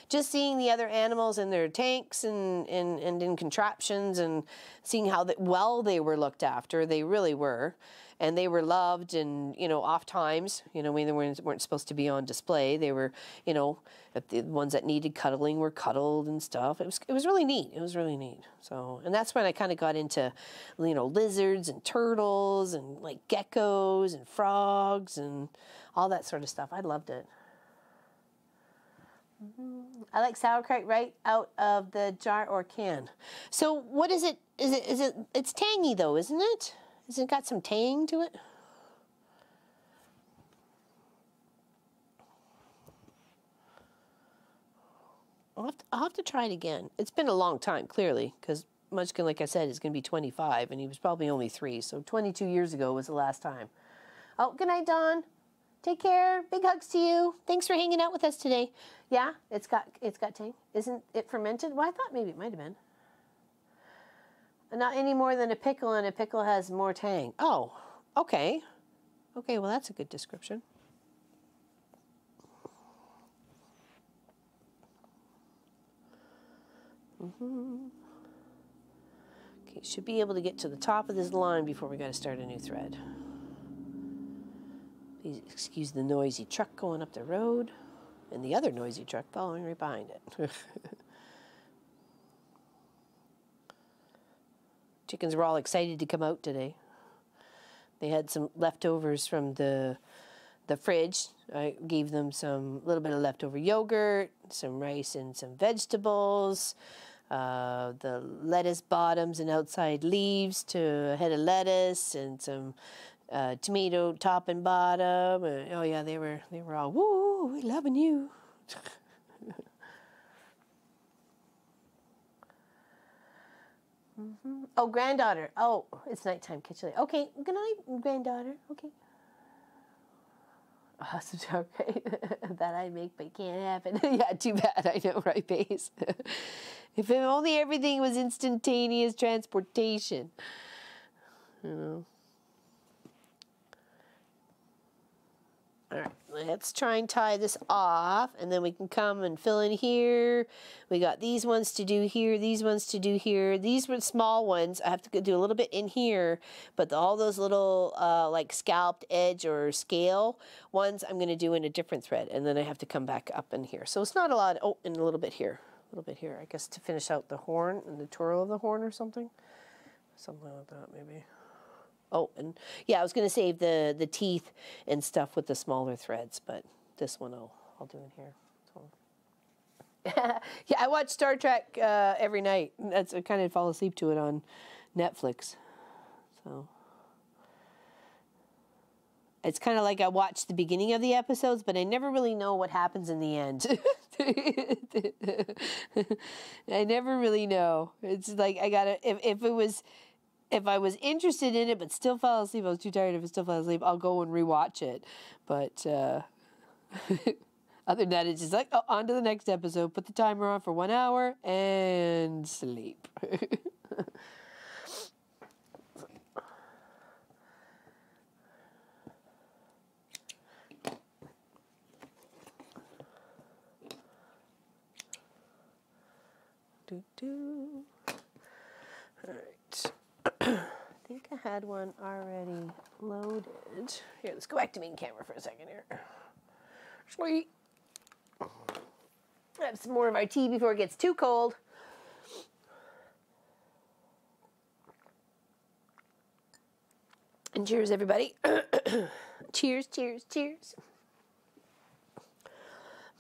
just seeing the other animals in their tanks and, and, and in contraptions and seeing how the, well they were looked after. They really were. And they were loved, and, you know, off times, you know, when they weren't, weren't supposed to be on display, they were, you know, the ones that needed cuddling were cuddled and stuff. It was, it was really neat. It was really neat. So, and that's when I kind of got into, you know, lizards and turtles and, like, geckos and frogs and all that sort of stuff. I loved it. Mm-hmm. I like sauerkraut right out of the jar or can. So what is it? Is it, is it, it's tangy though, isn't it? Has it got some tang to it? I'll have to, I'll have to try it again. It's been a long time, clearly, because Munchkin, like I said, is going to be twenty-five, and he was probably only three, so twenty-two years ago was the last time. Oh, good night, Dawn. Take care. Big hugs to you. Thanks for hanging out with us today. Yeah, it's got, it's got tang. Isn't it fermented? Well, I thought maybe it might have been. Not any more than a pickle, and a pickle has more tang. Oh, okay. Okay, well, that's a good description. Mm-hmm. Okay, should be able to get to the top of this line before we got to start a new thread. Please excuse the noisy truck going up the road, and the other noisy truck following right behind it. Chickens were all excited to come out today. They had some leftovers from the the fridge. I gave them some little bit of leftover yogurt, some rice and some vegetables, uh, the lettuce bottoms and outside leaves to a head of lettuce, and some uh, tomato top and bottom. And, oh yeah, they were they were all, woo, we loving you. Mm-hmm. Oh, granddaughter. Oh, it's nighttime. Catch you later. Okay, good night, granddaughter. Okay. Awesome joke, right? That I make, but can't happen. Yeah, too bad. I know, right, Baze? If only everything was instantaneous transportation. You know. All right, let's try and tie this off, and then we can come and fill in here. We got these ones to do here, these ones to do here. These were small ones. I have to do a little bit in here, but the, all those little uh, like scalloped edge or scale ones I'm gonna do in a different thread, and then I have to come back up in here. So it's not a lot, oh, and a little bit here, a little bit here, I guess, to finish out the horn and the twirl of the horn or something. Something like that, maybe. Oh, and yeah, I was going to save the, the teeth and stuff with the smaller threads, but this one I'll, I'll do in here. So. Yeah, I watch Star Trek uh, every night. That's, I kind of fall asleep to it on Netflix. So it's kind of like I watched the beginning of the episodes, but I never really know what happens in the end. I never really know. It's like I gotta, if, if it was, if I was interested in it but still fell asleep, I was too tired if I still fell asleep, I'll go and rewatch it. But uh, other than that, it's just like, oh, on to the next episode, put the timer on for one hour and sleep. Do, do. All right. I think I had one already loaded. Here, let's go back to main camera for a second here. Sweet. Have some more of our tea before it gets too cold. And cheers, everybody. Cheers, cheers, cheers.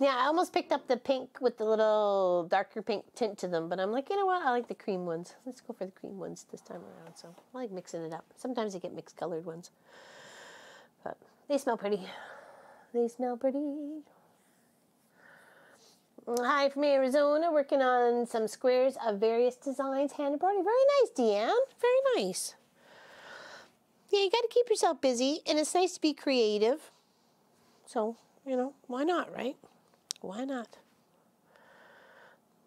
Yeah, I almost picked up the pink with the little darker pink tint to them, but I'm like, you know what? I like the cream ones. Let's go for the cream ones this time around. So I like mixing it up. Sometimes I get mixed colored ones, but they smell pretty. They smell pretty. Hi from Arizona, working on some squares of various designs, hand embroidered. Very nice, Deanne. Very nice. Yeah, you got to keep yourself busy, and it's nice to be creative. So, you know, why not, right? Why not?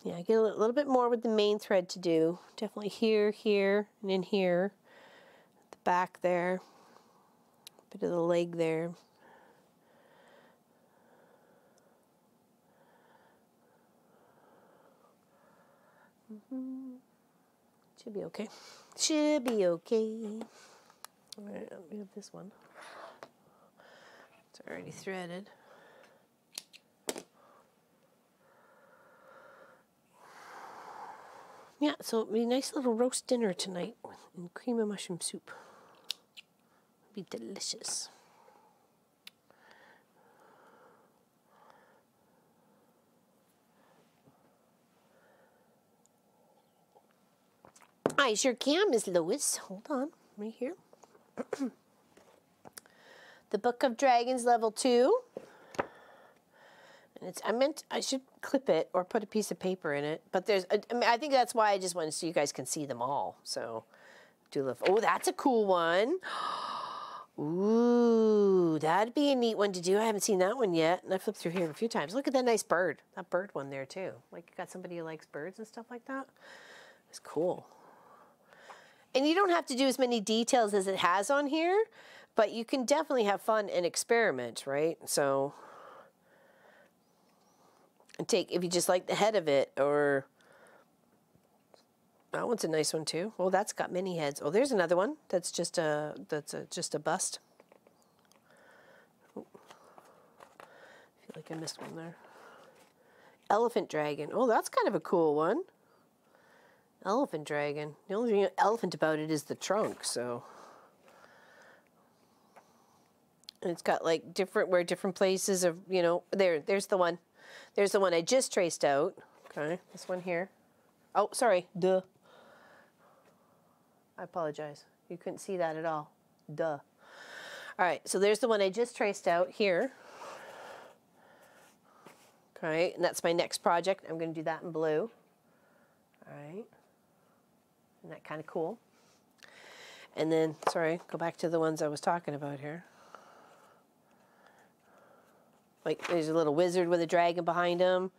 Yeah, I get a little bit more with the main thread to do. Definitely here, here, and in here. The back there. A bit of the leg there. Mm-hmm. Should be okay. Should be okay. All right, we have this one. It's already threaded. Yeah, so it'll be a nice little roast dinner tonight with and cream of mushroom soup. It'll be delicious. I sure can, Miss Lewis. Hold on, right here. The Book of Dragons level two. It's, I meant I should clip it or put a piece of paper in it, but there's, I, mean, I think that's why I just wanted so you guys can see them all. So do love, oh, that's a cool one. Ooh, that'd be a neat one to do. I haven't seen that one yet. And I flipped through here a few times. Look at that nice bird, that bird one there too. Like you got somebody who likes birds and stuff like that. It's cool. And you don't have to do as many details as it has on here, but you can definitely have fun and experiment, right? So. And take, if you just like the head of it, or that one's a nice one too. Well, that's got many heads. Oh, there's another one that's just a that's a, just a bust. Ooh. I feel like I missed one there. Elephant dragon. Oh, that's kind of a cool one. Elephant dragon. The only thing elephant about it is the trunk. So. And it's got like different where different places of, you know, there there's the one. There's the one I just traced out. Okay, this one here. Oh, sorry, duh. I apologize. You couldn't see that at all, duh. All right, so there's the one I just traced out here. Okay, and that's my next project. I'm gonna do that in blue. All right, isn't that kind of cool? And then, sorry, go back to the ones I was talking about here. Like, there's a little wizard with a dragon behind him.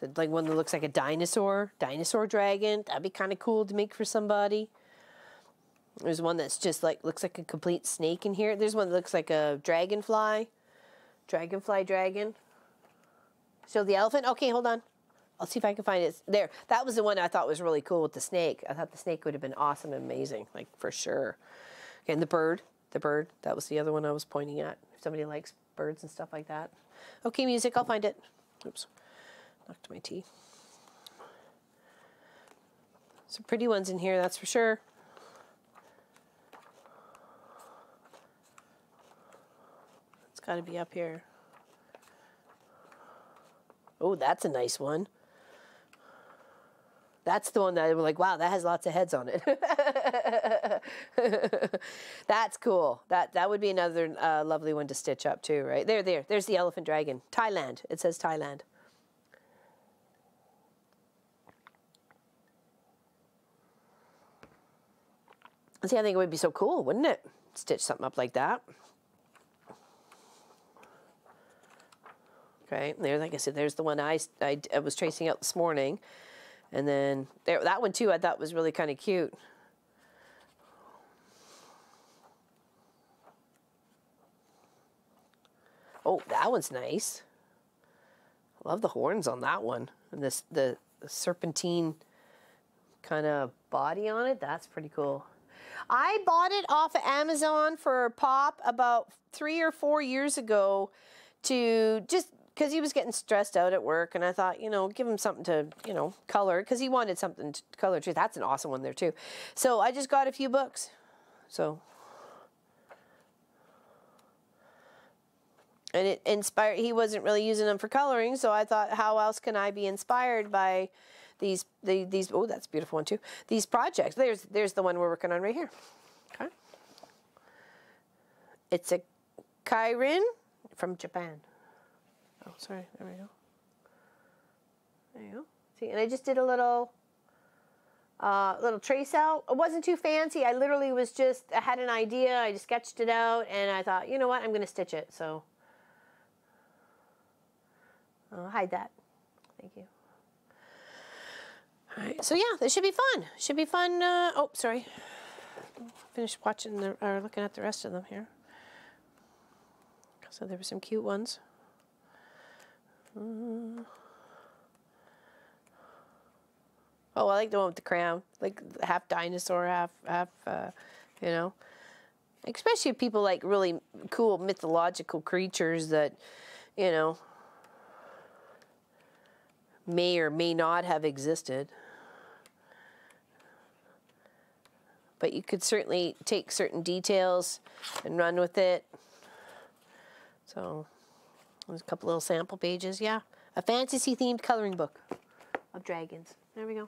The, like one that looks like a dinosaur. Dinosaur dragon. That'd be kind of cool to make for somebody. There's one that's just like, looks like a complete snake in here. There's one that looks like a dragonfly. Dragonfly dragon. So the elephant. Okay, hold on. I'll see if I can find it. There. That was the one I thought was really cool with the snake. I thought the snake would have been awesome and amazing. Like, for sure. Okay, and the bird. The bird, that was the other one I was pointing at. If somebody likes birds and stuff like that. Okay, music, I'll find it. Oops, knocked my tea. Some pretty ones in here, that's for sure. It's gotta be up here. Oh, that's a nice one. That's the one that I'm like, wow, that has lots of heads on it. That's cool. That that would be another uh, lovely one to stitch up too, right? There, there. There's the elephant dragon. Thailand. It says Thailand. See, I think it would be so cool, wouldn't it? Stitch something up like that. Okay, there, like I said, there's the one I, I, I was tracing out this morning. And then there, that one too, I thought was really kind of cute. Oh, that one's nice. I love the horns on that one. And this, the, the serpentine kind of body on it, that's pretty cool. I bought it off of Amazon for Pop about three or four years ago to just, because he was getting stressed out at work, and I thought, you know, give him something to, you know, color, because he wanted something to color too. That's an awesome one there too. So I just got a few books. So, and it inspired, he wasn't really using them for coloring, so I thought, how else can I be inspired by these, the, these, oh, that's a beautiful one too, these projects. There's, there's the one we're working on right here. Okay. It's a Kairin from Japan. Oh, sorry, there we go. There you go. See, and I just did a little, uh, little trace out. It wasn't too fancy. I literally was just, I had an idea. I just sketched it out, and I thought, you know what, I'm going to stitch it. So, I'll hide that. Thank you. All right, so yeah, this should be fun. Should be fun. Uh, oh, sorry. Finished watching the, or looking at the rest of them here. So there were some cute ones. Oh, I like the one with the crown, like half dinosaur, half, half, uh, you know, especially if people like really cool mythological creatures that, you know, may or may not have existed. But you could certainly take certain details and run with it. So... there's a couple little sample pages, yeah. A fantasy-themed coloring book of dragons. There we go.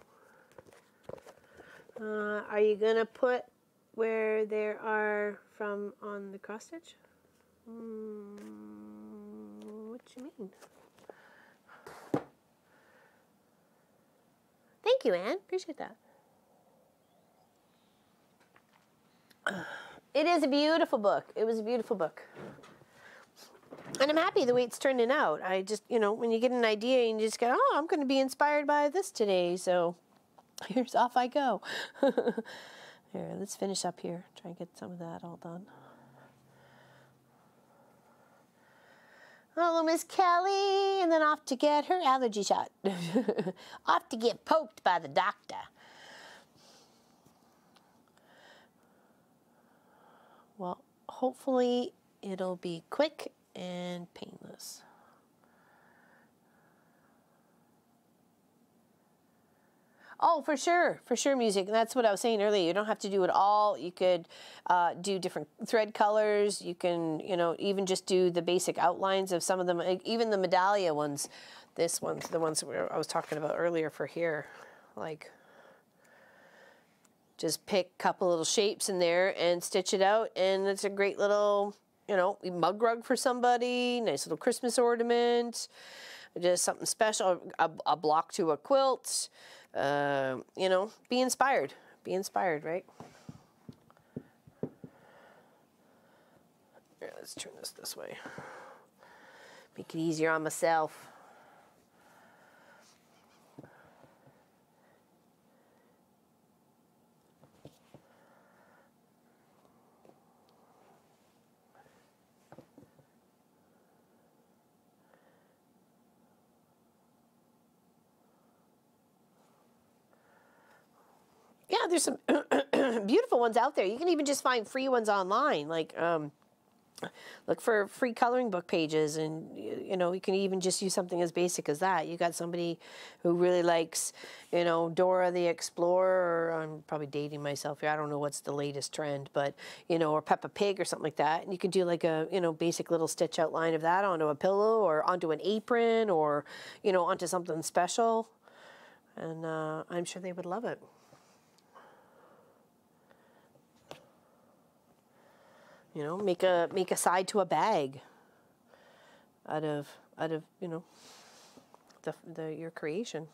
Uh, are you going to put where there are from on the cross-stitch? Mm, what you mean? Thank you, Anne. Appreciate that. It is a beautiful book. It was a beautiful book. And I'm happy the way it's turning out. I just, you know, when you get an idea and you just go, oh, I'm going to be inspired by this today. So here's off I go. Here, let's finish up here. Try and get some of that all done. Hello, Miss Kelly. And then off to get her allergy shot. Off to get poked by the doctor. Well, hopefully it'll be quick and painless. Oh, for sure, for sure, music. That's what I was saying earlier. You don't have to do it all. You could uh, do different thread colors. You can, you know, even just do the basic outlines of some of them, even the medallia ones. This one's the ones I was talking about earlier for here. Like, just pick a couple little shapes in there and stitch it out, and it's a great little, you know, mug rug for somebody, nice little Christmas ornament, just something special, a, a block to a quilt, uh, you know, be inspired, be inspired, right? Here, let's turn this this way, make it easier on myself. Yeah, there's some beautiful ones out there. You can even just find free ones online. Like, um, look for free coloring book pages, and you, you know, you can even just use something as basic as that. You got somebody who really likes, you know, Dora the Explorer. Or I'm probably dating myself here. I don't know what's the latest trend, but you know, or Peppa Pig or something like that. And you can do like a, you know, basic little stitch outline of that onto a pillow or onto an apron or, you know, onto something special. and uh, I'm sure they would love it. You know, make a make a side to a bag out of out of you know the the your creation.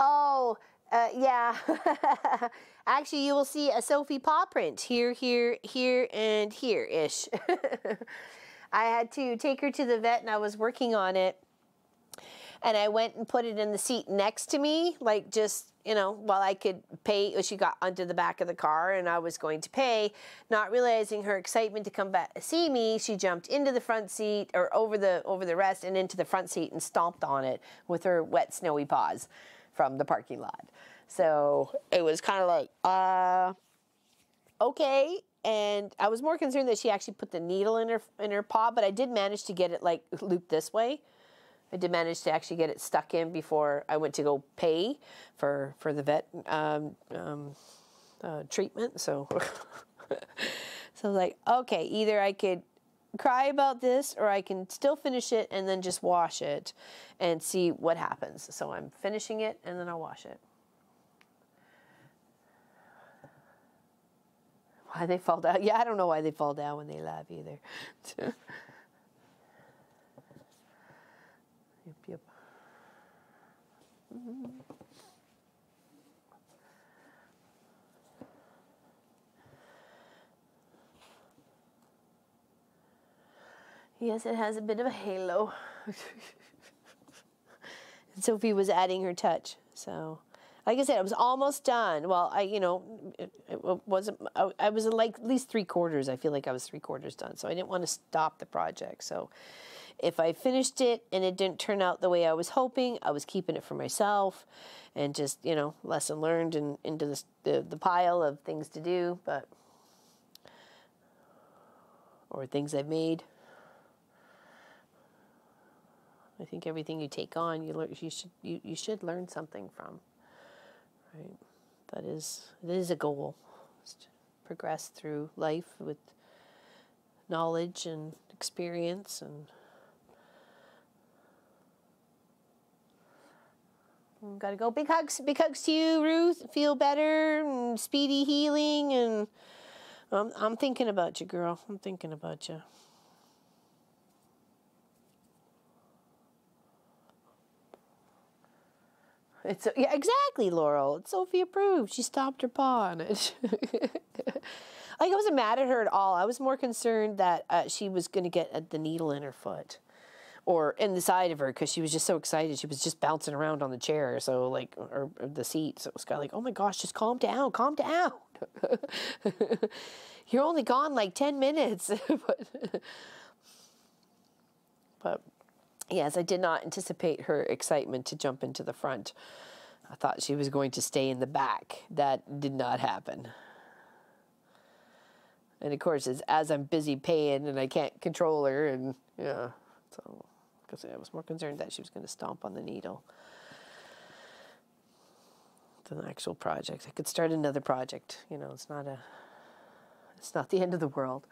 Oh, uh, yeah. Actually, you will see a Sophie paw print here, here, here, and here-ish. I had to take her to the vet, and I was working on it. And I went and put it in the seat next to me, like just, you know, while I could pay. She got onto the back of the car, and I was going to pay. Not realizing her excitement to come back see me, she jumped into the front seat, or over the, over the rest, and into the front seat and stomped on it with her wet, snowy paws from the parking lot. So it was kind of like, uh, okay. And I was more concerned that she actually put the needle in her in her paw, but I did manage to get it like looped this way. I did manage to actually get it stuck in before I went to go pay for for the vet um, um, uh, treatment. So, so I was like, okay, either I could cry about this, or I can still finish it and then just wash it and see what happens. So I'm finishing it and then I'll wash it. Why they fall down? Yeah, I don't know why they fall down when they laugh either. Yep, yep. Mm-hmm. Yes, it has a bit of a halo. And Sophie was adding her touch. So, like I said, I was almost done. Well, I, you know, it, it wasn't, I, I was like at least three quarters. I feel like I was three quarters done. So I didn't want to stop the project. So if I finished it and it didn't turn out the way I was hoping, I was keeping it for myself and just, you know, lesson learned and into the, the, the pile of things to do, but, or things I've made. I think everything you take on, you learn, you should you, you should learn something from, right? That is that is a goal, is to progress through life with knowledge and experience and. Gotta go. Big hugs, big hugs to you, Ruth. Feel better and speedy healing, and I'm I'm thinking about you, girl. I'm thinking about you. It's, yeah, exactly, Laurel. It's Sophie approved. She stopped her paw on it. Like, I wasn't mad at her at all. I was more concerned that uh, she was going to get uh, the needle in her foot or in the side of her because she was just so excited. She was just bouncing around on the chair, so like, or, or the seat. So it was kind of like, oh my gosh, just calm down, calm down. You're only gone like ten minutes. but, but yes, I did not anticipate her excitement to jump into the front. I thought she was going to stay in the back. That did not happen. And of course, it's as I'm busy paying and I can't control her, and yeah, so because I was more concerned that she was going to stomp on the needle than the actual project. I could start another project. You know, it's not a, it's not the end of the world.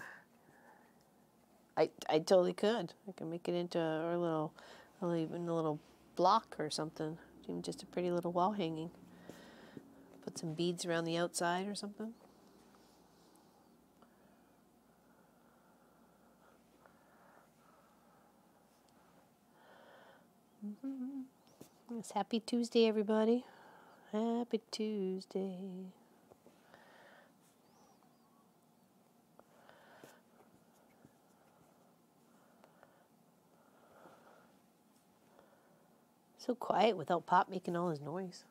I, I totally could. I can make it into a, a little, even a little block or something. Even just a pretty little wall hanging. Put some beads around the outside or something. Mm-hmm. It's happy Tuesday, everybody. Happy Tuesday. So quiet without Pop making all his noise.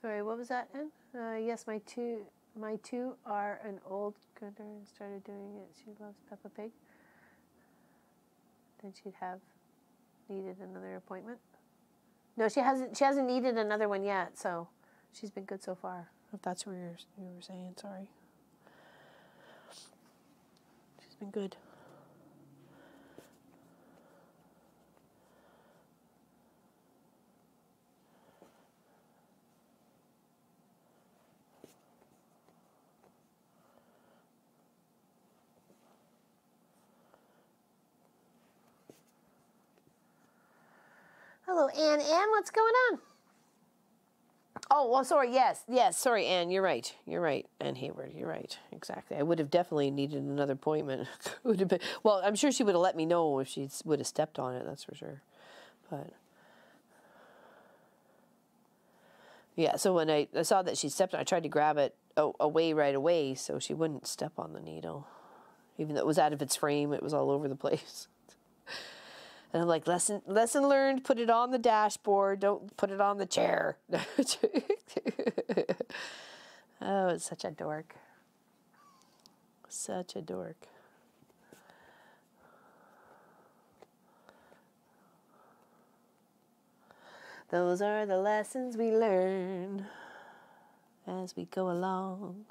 Sorry, what was that, Ann? Uh, yes, my two My two are an old gooder and started doing it. She loves Peppa Pig. Then she'd have needed another appointment. No, she hasn't. She hasn't needed another one yet, so she's been good so far. If that's what you're, you were saying, sorry. She's been good. Hello, Anne. Anne, what's going on? Oh, well, sorry. Yes, yes. Sorry, Anne. You're right. You're right, Anne Hayward. You're right. Exactly. I would have definitely needed another appointment. Would have been, well, I'm sure she would have let me know if she would have stepped on it. That's for sure. But yeah. So when I, I saw that she stepped on, I tried to grab it away right away so she wouldn't step on the needle, even though it was out of its frame. It was all over the place. And I'm like, lesson lesson learned, put it on the dashboard, don't put it on the chair. Oh, it's such a dork. Such a dork. Those are the lessons we learn as we go along.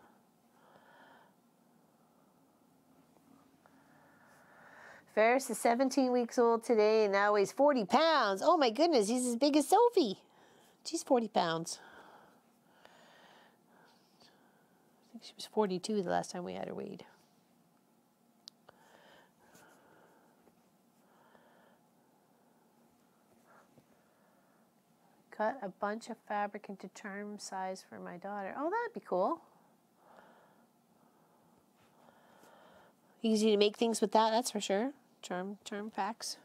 Ferris is seventeen weeks old today and now weighs forty pounds. Oh my goodness, he's as big as Sophie. She's forty pounds. I think she was forty-two the last time we had her weighed. Cut a bunch of fabric into charm size for my daughter. Oh, that'd be cool. Easy to make things with that, that's for sure. Charm, charm packs.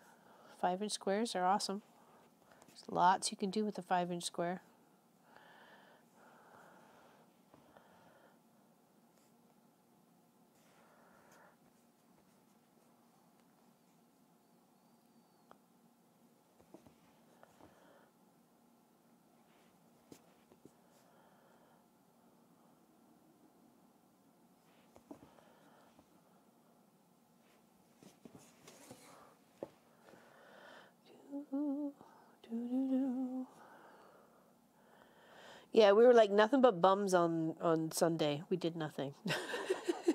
Five inch squares are awesome. There's lots you can do with a five inch square. Yeah, we were like nothing but bums on, on Sunday. We did nothing.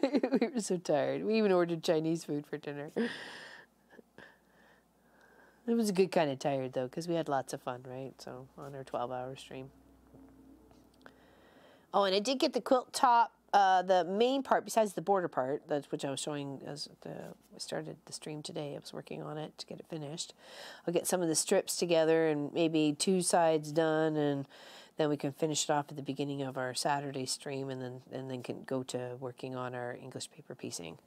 We were so tired. We even ordered Chinese food for dinner. It was a good kind of tired, though, because we had lots of fun, right? So on our twelve-hour stream. Oh, and I did get the quilt top, uh, the main part, besides the border part, that's which I was showing as the, we started the stream today. I was working on it to get it finished. I'll get some of the strips together and maybe two sides done, and then we can finish it off at the beginning of our Saturday stream, and then and then can go to working on our English paper piecing.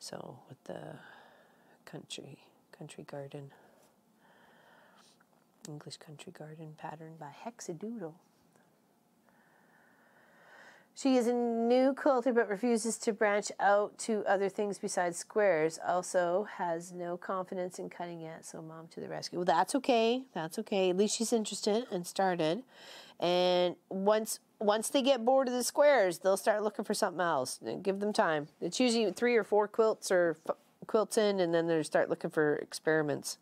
So with the country country garden, English country garden pattern by Hexadoodle. She is a new quilter but refuses to branch out to other things besides squares. Also has no confidence in cutting yet, so mom to the rescue. Well, that's okay. That's okay. At least she's interested and started. And once once they get bored of the squares, they'll start looking for something else. Give them time. It's usually three or four quilts or f quilts in, and then they start looking for experiments.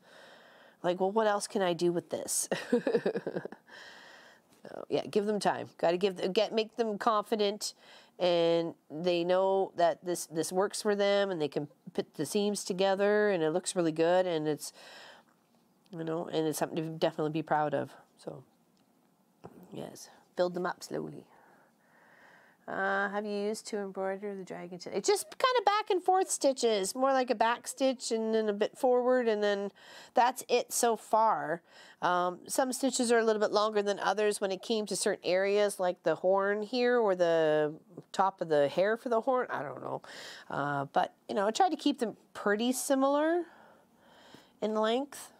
Like, well, what else can I do with this? So, yeah, give them time. Got to give them, get make them confident, and they know that this this works for them, and they can put the seams together, and it looks really good, and it's you know, and it's something to definitely be proud of. So. Yes, build them up slowly. Uh, have you used to embroider the dragon today? It's just kind of back and forth stitches, more like a back stitch and then a bit forward, and then that's it so far. Um, some stitches are a little bit longer than others when it came to certain areas, like the horn here or the top of the hair for the horn. I don't know. Uh, but, you know, I tried to keep them pretty similar in length.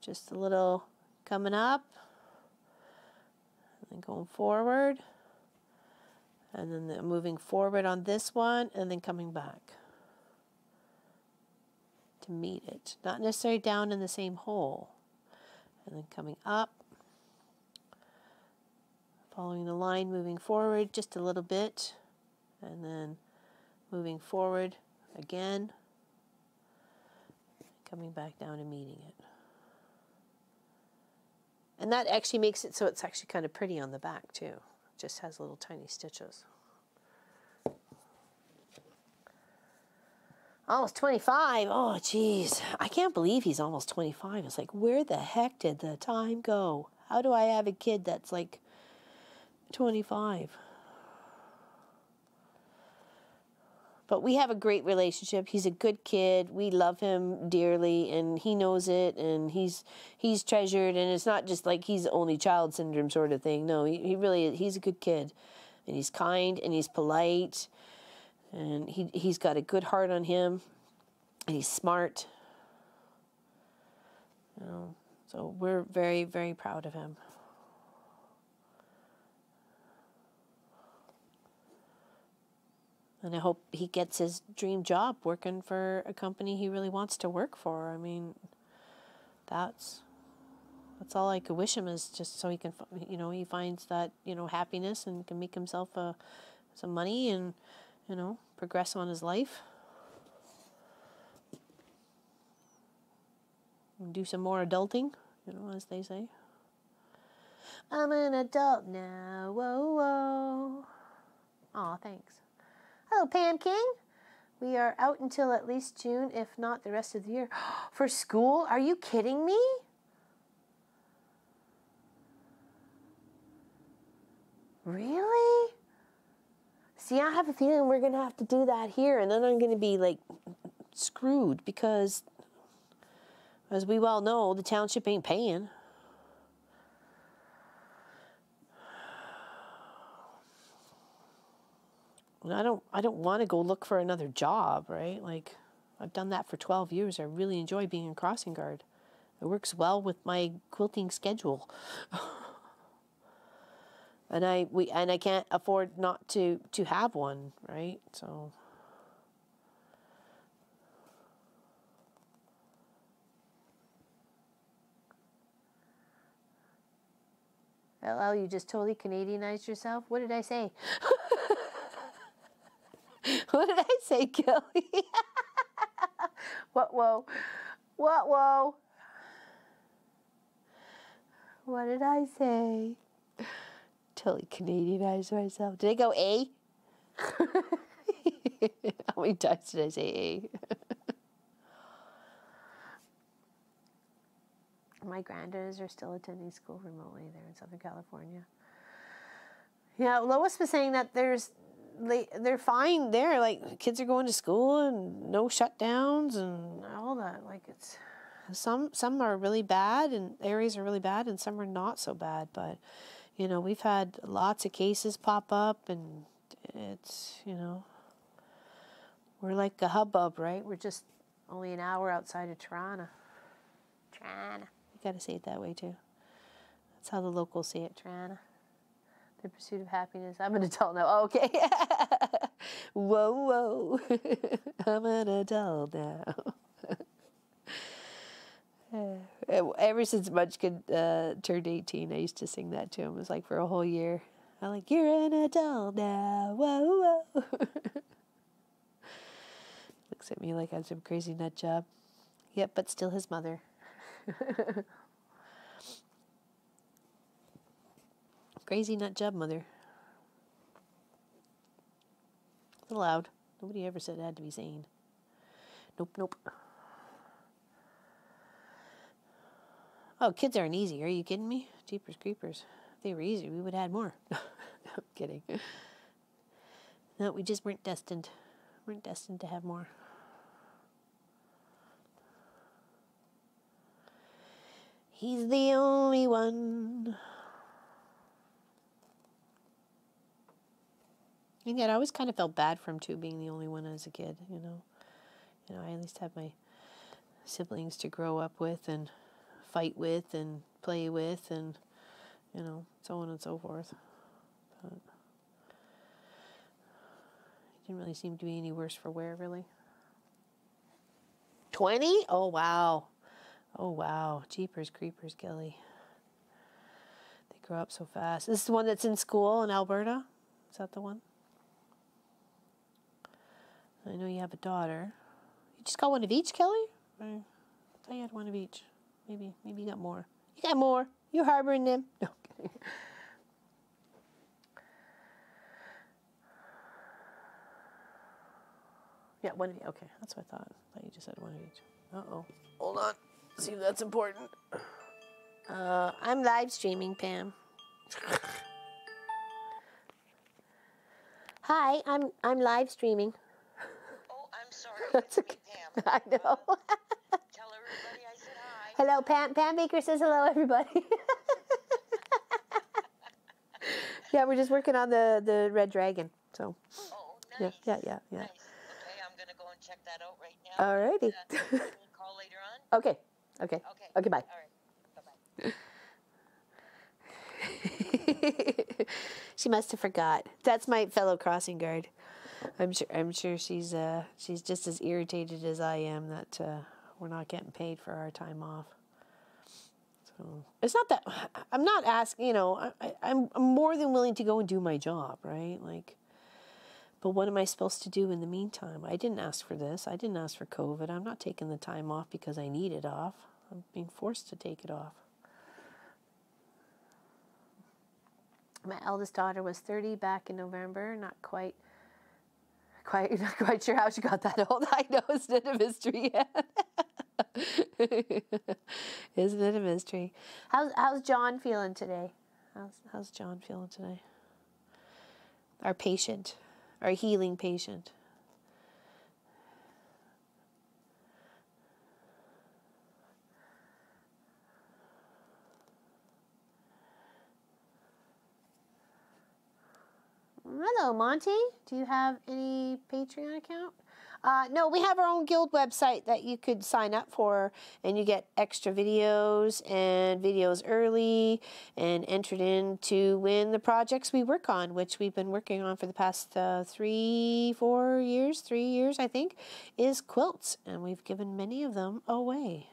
Just a little coming up. And going forward, and then the, moving forward on this one, and then coming back to meet it. Not necessarily down in the same hole. And then coming up, following the line, moving forward just a little bit, and then moving forward again, coming back down and meeting it. And that actually makes it so it's actually kind of pretty on the back too. It just has little tiny stitches. Almost twenty-five. Oh, geez. I can't believe he's almost twenty-five. It's like, where the heck did the time go? How do I have a kid that's like twenty-five? But we have a great relationship. He's a good kid. We love him dearly, and he knows it, and he's he's treasured, and it's not just like he's only child syndrome sort of thing. No, he, he really, he's a good kid, and he's kind, and he's polite, and he, he's got a good heart on him, and he's smart. You know, so we're very, very proud of him. And I hope he gets his dream job working for a company he really wants to work for. I mean, that's that's all I could wish him, is just so he can, you know, he finds that, you know, happiness and can make himself uh, some money and, you know, progress on his life. And do some more adulting, you know, as they say. I'm an adult now, whoa, whoa. Aw, thanks. Hello, Pam King. We are out until at least June, if not the rest of the year. For school? Are you kidding me? Really? See, I have a feeling we're going to have to do that here, and then I'm going to be, like, screwed because, as we well know, the township ain't paying. And I don't, I don't want to go look for another job, right? Like, I've done that for twelve years. I really enjoy being a crossing guard. It works well with my quilting schedule. And I we and I can't afford not to to have one, right? So L L, you just totally Canadianized yourself. What did I say? What did I say, Kelly? What, whoa? What, whoa? What did I say? Totally Canadianized myself. Did I go A? How many times did I say A? My granddaughters are still attending school remotely there in Southern California. Yeah, Lois was saying that there's, They, they're fine there, like, kids are going to school and no shutdowns and all that. Like, it's some some are really bad, and areas are really bad, and some are not so bad, but, you know, we've had lots of cases pop up, and it's, you know, we're like a hubbub, right? We're just only an hour outside of Toronto. Toronto. You gotta say it that way too. That's how the locals say it, Toronto. The pursuit of happiness. I'm an adult now. Oh, okay. Whoa, whoa. I'm an adult now. Ever since Munchkin uh, turned eighteen, I used to sing that to him. It was like for a whole year. I'm like, you're an adult now. Whoa, whoa. Looks at me like I'm some crazy nut job. Yep, but still his mother. Crazy nut job mother. It's allowed. Nobody ever said it had to be sane. Nope, nope. Oh, kids aren't easy. Are you kidding me? Jeepers creepers. If they were easy, we would have had more. No, I'm kidding. No, we just weren't destined. We weren't destined to have more. He's the only one. And yet I always kind of felt bad for him too, being the only one as a kid, you know. You know, I at least had my siblings to grow up with and fight with and play with and, you know, so on and so forth. But it didn't really seem to be any worse for wear, really. twenty? Oh, wow. Oh, wow. Jeepers creepers, Gilly. grew up so fast. This is the one that's in school in Alberta? Is that the one? I know you have a daughter. You just got one of each, Kelly? I thought you had one of each. Maybe, maybe you got more. You got more. You're harboring them. No, okay. Yeah, one of each. Okay, that's what I thought. I thought you just had one of each. Uh-oh. Hold on. See if that's important. Uh, I'm live streaming, Pam. Hi, I'm I'm live streaming. Oh, I'm sorry. That's okay. Pam. I know. Uh, tell everybody I said hi. Hello, Pam. Pam Baker says hello, everybody. Yeah, we're just working on the the red dragon. So. Oh, nice. Yeah, yeah, yeah, yeah. Nice. Okay, I'm gonna go and check that out right now. Alrighty. Uh, we'll call later on. Okay. Okay. Okay. Okay. Bye. All right. She must have forgot. That's my fellow crossing guard. I'm sure. I'm sure she's uh she's just as irritated as I am that uh, we're not getting paid for our time off. So it's not that I'm not asking. You know, I, I'm I'm more than willing to go and do my job, right? Like, but what am I supposed to do in the meantime? I didn't ask for this. I didn't ask for COVID. I'm not taking the time off because I need it off. I'm being forced to take it off. My eldest daughter was thirty back in November. Not quite, quite, not quite sure how she got that old. I know, isn't it a mystery? Isn't it a mystery? How's How's John feeling today? How's How's John feeling today? Our patient, our healing patient. Hello, Monty. Do you have any Patreon account? Uh, no, we have our own guild website that you could sign up for, and you get extra videos and videos early and entered in to win the projects we work on, which we've been working on for the past uh, three, four years, three years, I think, is quilts, and we've given many of them away.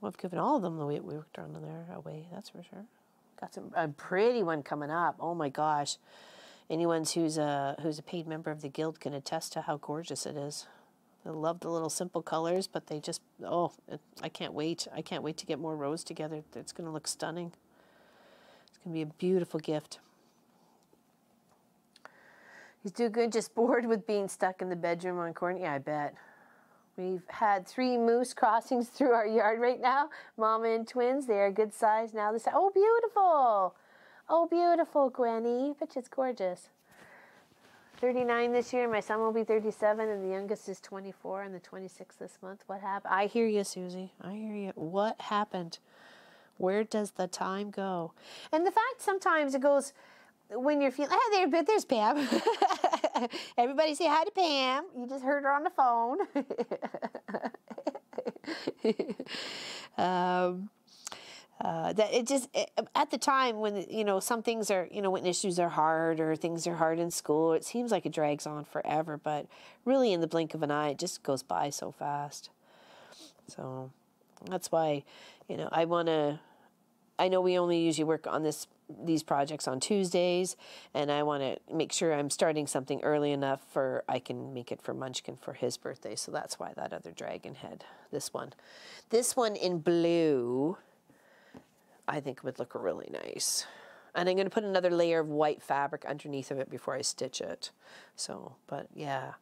Well, I've given all of them the way we worked on there away, that's for sure. Got some a pretty one coming up. Oh my gosh! Anyone who's a who's a paid member of the guild can attest to how gorgeous it is. I love the little simple colors, but they just oh, it, I can't wait! I can't wait to get more rows together. It's going to look stunning. It's going to be a beautiful gift. He's doing good. Just bored with being stuck in the bedroom on quarantine. Yeah, I bet. We've had three moose crossings through our yard right now. Mama and twins, they are good size now. This oh, beautiful. Oh, beautiful, Gwenny. Bitch, it's gorgeous. thirty-nine this year. My son will be thirty-seven, and the youngest is twenty-four on the twenty-sixth this month. What happened? I hear you, Susie. I hear you. What happened? Where does the time go? And the fact sometimes it goes... When you're feeling, oh, there, there's Pam. Everybody say hi to Pam. You just heard her on the phone. um, uh, that it just it, at the time when you know some things are you know when issues are hard or things are hard in school, it seems like it drags on forever. But really, in the blink of an eye, it just goes by so fast. So that's why you know I want to. I know we only usually work on this. These projects on Tuesdays, and I want to make sure I'm starting something early enough for I can make it for Munchkin for his birthday. So that's why that other dragon head, this one, this one in blue, I think would look really nice. And I'm going to put another layer of white fabric underneath of it before I stitch it. So, but yeah.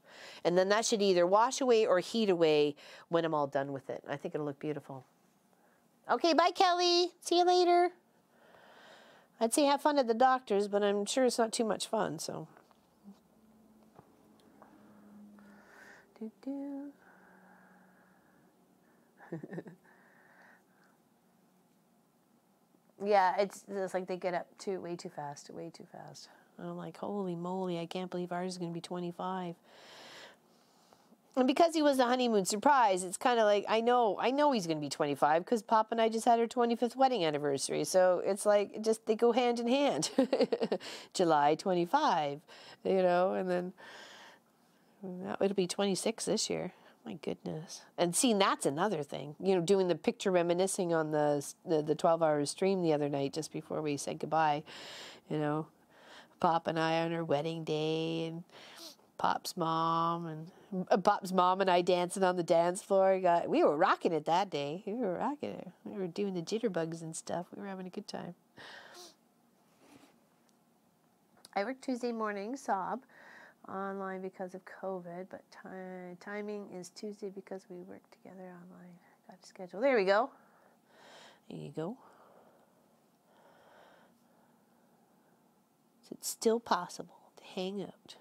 And then that should either wash away or heat away when I'm all done with it. I think it'll look beautiful. Okay, bye Kelly. See you later. I'd say have fun at the doctor's, but I'm sure it's not too much fun, so. Do, do. Yeah, it's, it's like they get up too, way too fast, way too fast. And I'm like, holy moly, I can't believe ours is going to be twenty-five. And because he was the honeymoon surprise, it's kind of like, I know, I know he's going to be twenty-five because Pop and I just had our twenty-fifth wedding anniversary. So it's like, just, they go hand in hand. July twenty-five, you know, and then it'll be twenty-six this year. My goodness. And seeing that's another thing, you know, doing the picture reminiscing on the the, the twelve hour stream the other night just before we said goodbye, you know, Pop and I on our wedding day and Pop's mom and uh, Pop's mom and I dancing on the dance floor. We, got, we were rocking it that day. We were rocking it. We were doing the jitterbugs and stuff. We were having a good time. I work Tuesday morning, sob, online because of COVID, but ti timing is Tuesday because we work together online. Got a schedule. There we go. There you go. So it's still possible to hang out.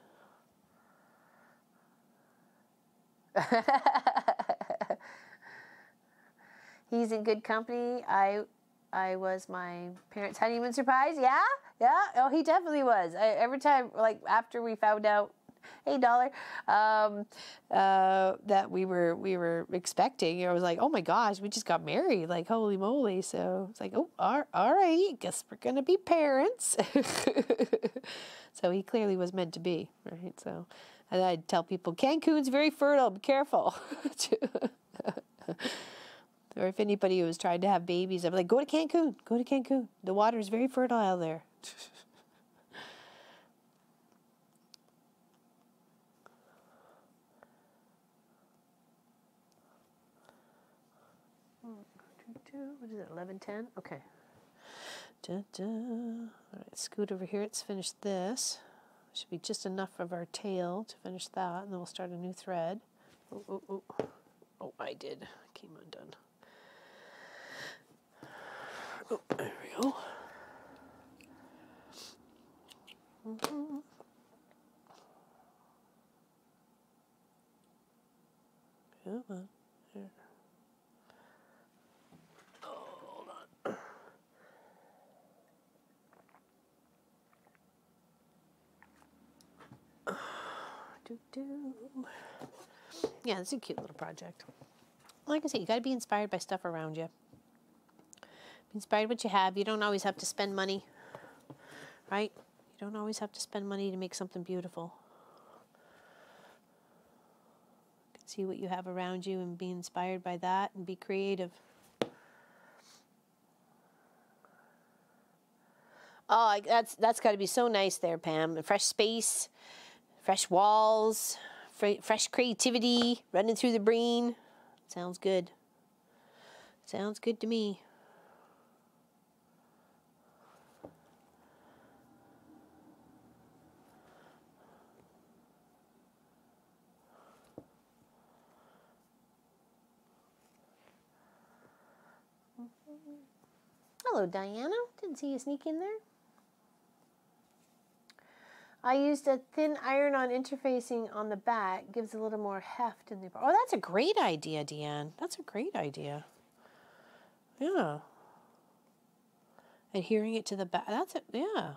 He's in good company. I I was my parents' honeymoon surprise. Yeah? Yeah? Oh, he definitely was. I, every time, like, after we found out, hey, Dollar, um, uh, that we were we were expecting, I was like, oh, my gosh, we just got married. Like, holy moly. So it's like, oh, all, all right, guess we're going to be parents. So he clearly was meant to be, right? So and I'd tell people, Cancun's very fertile. Be careful. Or if anybody was trying to have babies, I'm like, go to Cancun, go to Cancun. The water is very fertile there. What is it, eleven ten? Okay. Da, da. All right, scoot over here. Let's finish this. Should be just enough of our tail to finish that, and then we'll start a new thread. Oh, oh, oh. Oh, I did. Came undone. Oh, there we go. Mm-hmm. Come on. Here. Oh, hold on. Do do. Yeah, it's a cute little project. Like I say, you got to be inspired by stuff around you. Inspired what you have. You don't always have to spend money, right? You don't always have to spend money to make something beautiful. You can see what you have around you and be inspired by that and be creative. Oh, that's that's got to be so nice there, Pam. Fresh space, fresh walls, fresh creativity running through the brain. Sounds good. Sounds good to me. Hello, Diana. Didn't see you sneak in there. I used a thin iron-on interfacing on the back. Gives a little more heft in the... Oh, that's a great idea, Deanne. That's a great idea. Yeah. Adhering it to the back. That's it. Yeah.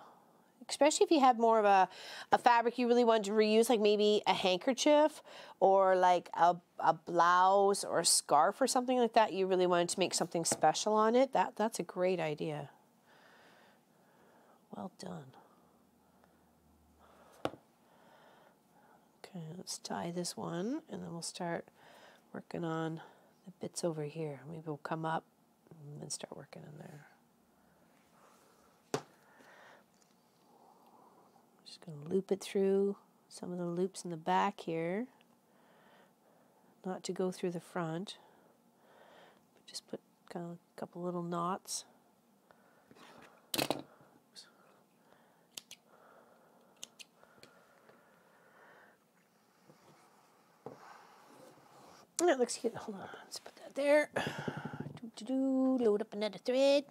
Especially if you have more of a, a fabric you really want to reuse, like maybe a handkerchief or like a, a blouse or a scarf or something like that. You really wanted to make something special on it. That, that's a great idea. Well done. Okay, let's tie this one and then we'll start working on the bits over here. Maybe we'll come up and then start working in there. Just going to loop it through some of the loops in the back here, not to go through the front, but just put kind of a couple little knots. Oops. And that looks cute. Hold on, let's put that there. Do, do, do. Load up another thread.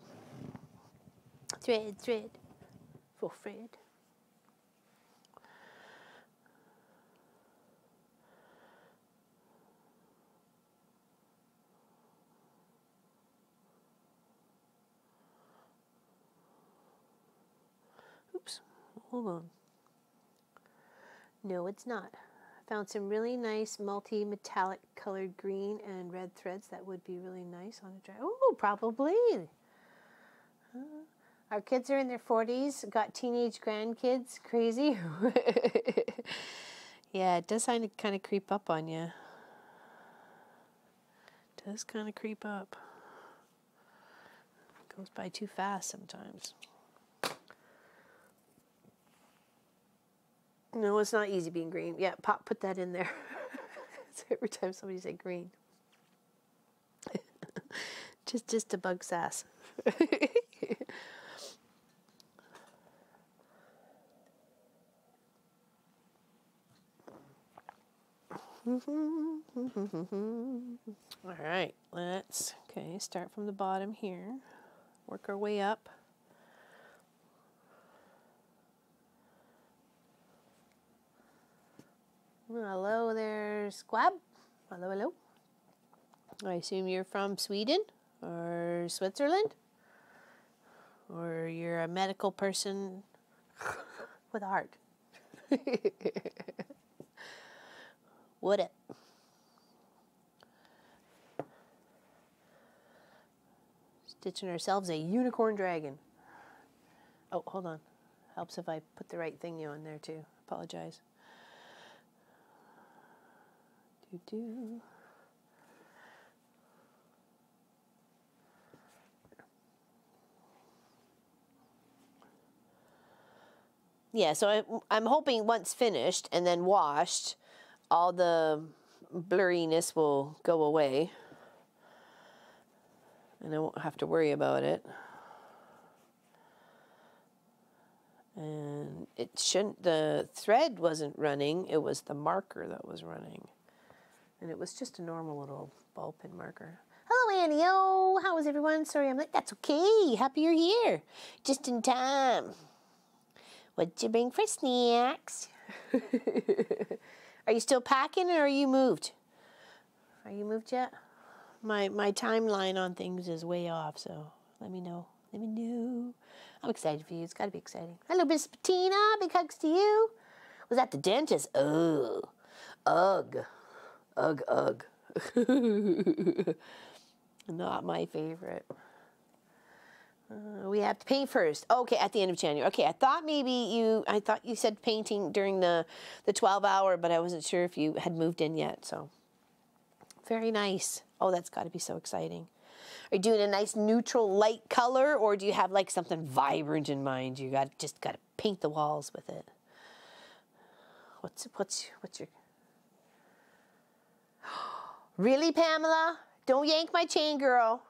Thread, thread, full thread. Hold on. No, it's not. I found some really nice multi-metallic colored green and red threads that would be really nice on a dress. Oh, probably. Huh? Our kids are in their forties. Got teenage grandkids. Crazy. Yeah, it does kind of creep up on you. does kind of creep up. It goes by too fast sometimes. No, it's not easy being green. Yeah, Pop, put that in there. Every time somebody said green. just just a bug sass. All right, let's okay, start from the bottom here. Work our way up. Hello there, Squab. Hello, hello. I assume you're from Sweden or Switzerland, or you're a medical person with a heart. Would it? Stitching ourselves a unicorn dragon. Oh, hold on. Helps if I put the right thing on there too. Apologize. Do. Yeah, so I, I'm hoping once finished and then washed, all the blurriness will go away and I won't have to worry about it. And it shouldn't, the thread wasn't running, it was the marker that was running. And it was just a normal little ball pin marker. Hello, Annie. Oh, how is everyone? Sorry, I'm like, that's okay. Happy you're here. Just in time. What'd you bring for snacks? Are you still packing or are you moved? Are you moved yet? My my timeline on things is way off, so let me know. Let me know. I'm excited for you. It's got to be exciting. Hello, Miss Bettina. Big hugs to you. Was at the dentist. Oh, ugh. Ugh, ugh. Not my favorite. Uh, we have to paint first. Okay, at the end of January. Okay, I thought maybe you, I thought you said painting during the, the twelve hour, but I wasn't sure if you had moved in yet, so. Very nice. Oh, that's gotta be so exciting. Are you doing a nice neutral light color, or do you have like something vibrant in mind? You got, just gotta paint the walls with it. What's, what's, what's your, really, Pamela? Don't yank my chain, girl.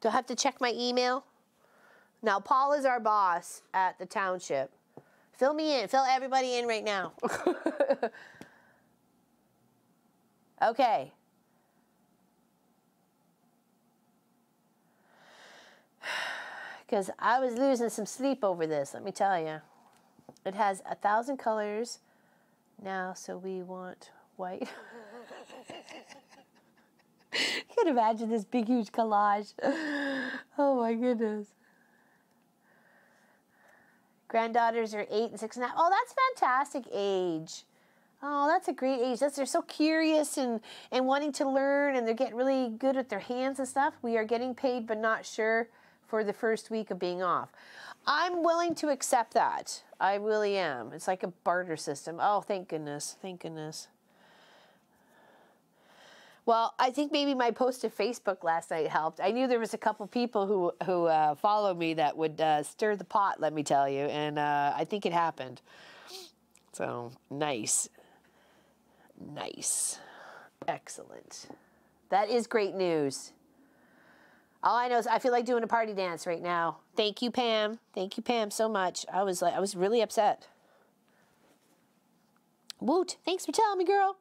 Do I have to check my email? Now, Paul is our boss at the township. Fill me in. Fill everybody in right now. Okay. Because I was losing some sleep over this, let me tell you. It has a thousand colors now, so we want white. You can imagine this big, huge collage. Oh my goodness. Granddaughters are eight and six and a half. Oh, that's fantastic age. Oh, that's a great age. That's, they're so curious and, and wanting to learn, and they're getting really good at their hands and stuff. We are getting paid, but not sure for the first week of being off. I'm willing to accept that. I really am. It's like a barter system. Oh, thank goodness. Thank goodness. Well, I think maybe my post to Facebook last night helped. I knew there was a couple people who, who uh, follow me that would uh, stir the pot, let me tell you. And uh, I think it happened. So, nice. Nice. Excellent. That is great news. All I know is I feel like doing a party dance right now. Thank you, Pam. Thank you, Pam, so much. I was like, I was really upset. Woot! Thanks for telling me, girl.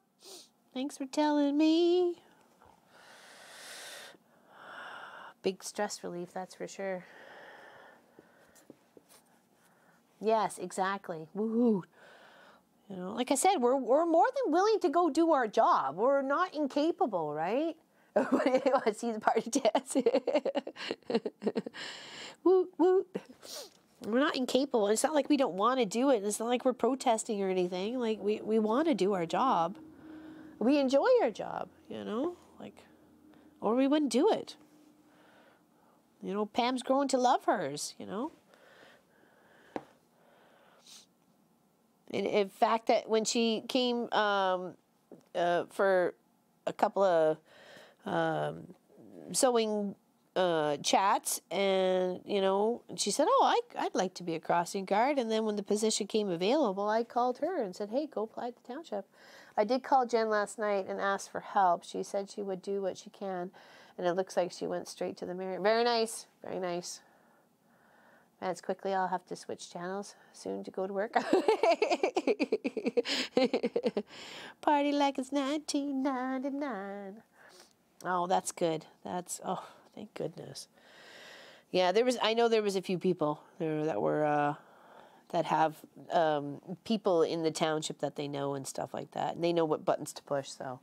Thanks for telling me. Big stress relief, that's for sure. Yes, exactly. Woohoo! You know, like I said, we're we're more than willing to go do our job. We're not incapable, right? I want to see the party dance. Woot, woot. We're not incapable. It's not like we don't want to do it. It's not like we're protesting or anything. Like, we, we want to do our job. We enjoy our job, you know? Like, or we wouldn't do it. You know, Pam's grown to love hers, you know? In, in fact, that when she came um, uh, for... a couple of um, sewing uh, chats, and, you know, she said, oh, I, I'd like to be a crossing guard. And then when the position came available, I called her and said, hey, go apply to the township. I did call Jen last night and asked for help. She said she would do what she can, and it looks like she went straight to the mirror. Very nice, very nice. As quickly, I'll have to switch channels soon to go to work. Party like it's nineteen ninety-nine. Oh, that's good. That's, oh, thank goodness. Yeah, there was, I know there was a few people there that were, uh, that have um, people in the township that they know and stuff like that. And they know what buttons to push, so.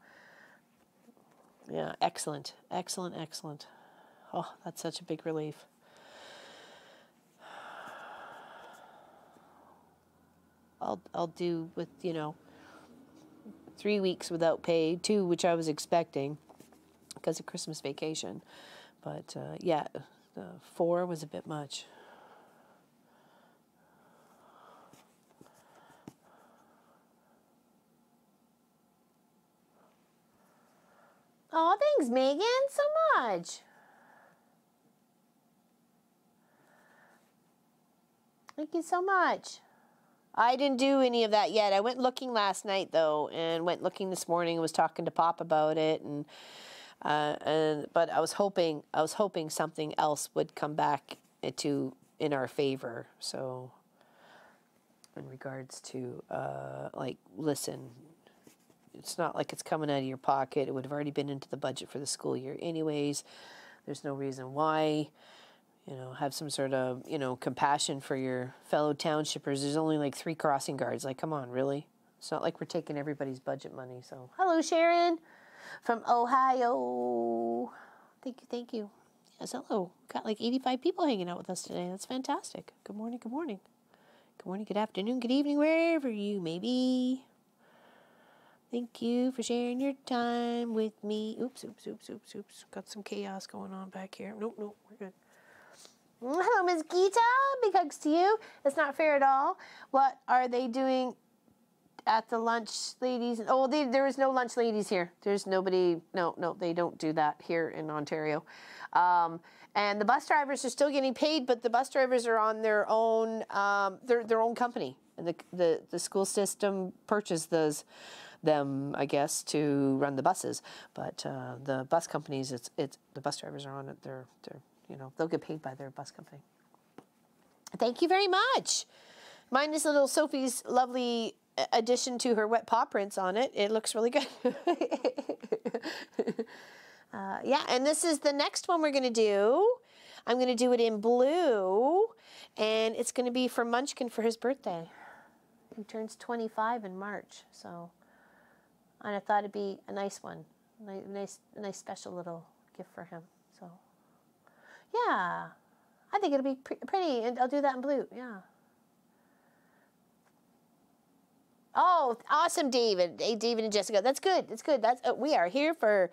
Yeah, excellent, excellent, excellent. Oh, that's such a big relief. I'll, I'll do with, you know, three weeks without pay, two, which I was expecting because of Christmas vacation. But, uh, yeah, uh, four was a bit much. Oh, thanks, Megan, so much. Thank you so much. I didn't do any of that yet. I went looking last night, though, and went looking this morning and was talking to Pop about it. And, uh, and but I was hoping I was hoping something else would come back to in our favor. So in regards to, uh, like, listen, it's not like it's coming out of your pocket. It would have already been into the budget for the school year anyways. There's no reason why. You know, have some sort of, you know, compassion for your fellow townshippers. There's only like three crossing guards. Like, come on, really? It's not like we're taking everybody's budget money, so. Hello, Sharon from Ohio. Thank you, thank you. Yes, hello. Got like eighty-five people hanging out with us today. That's fantastic. Good morning, good morning. Good morning, good afternoon, good evening, wherever you may be. Thank you for sharing your time with me. Oops, oops, oops, oops, oops. Got some chaos going on back here. Nope, nope, we're good. Hello, Miss Geeta. Big hugs to you. It's not fair at all. What are they doing at the lunch, ladies? Oh, they, there is no lunch, ladies, here. There's nobody. No, no, they don't do that here in Ontario. Um, and the bus drivers are still getting paid, but the bus drivers are on their own, um, their their own company, and the the the school system purchased those. Them, I guess, to run the buses. But uh, the bus companies, it's it's the bus drivers are on it. They're they're. You know, they'll get paid by their bus company. Thank you very much. Mine is little Sophie's lovely addition to her wet paw prints on it. It looks really good. uh, yeah, and this is the next one we're going to do. I'm going to do it in blue, and it's going to be for Munchkin for his birthday. He turns twenty-five in March, so, and I thought it'd be a nice one, nice, nice, nice special little gift for him. So. Yeah, I think it'll be pre pretty, and I'll do that in blue, yeah. Oh, awesome, David. Hey, David and Jessica, that's good, that's good. That's, uh, we are here for,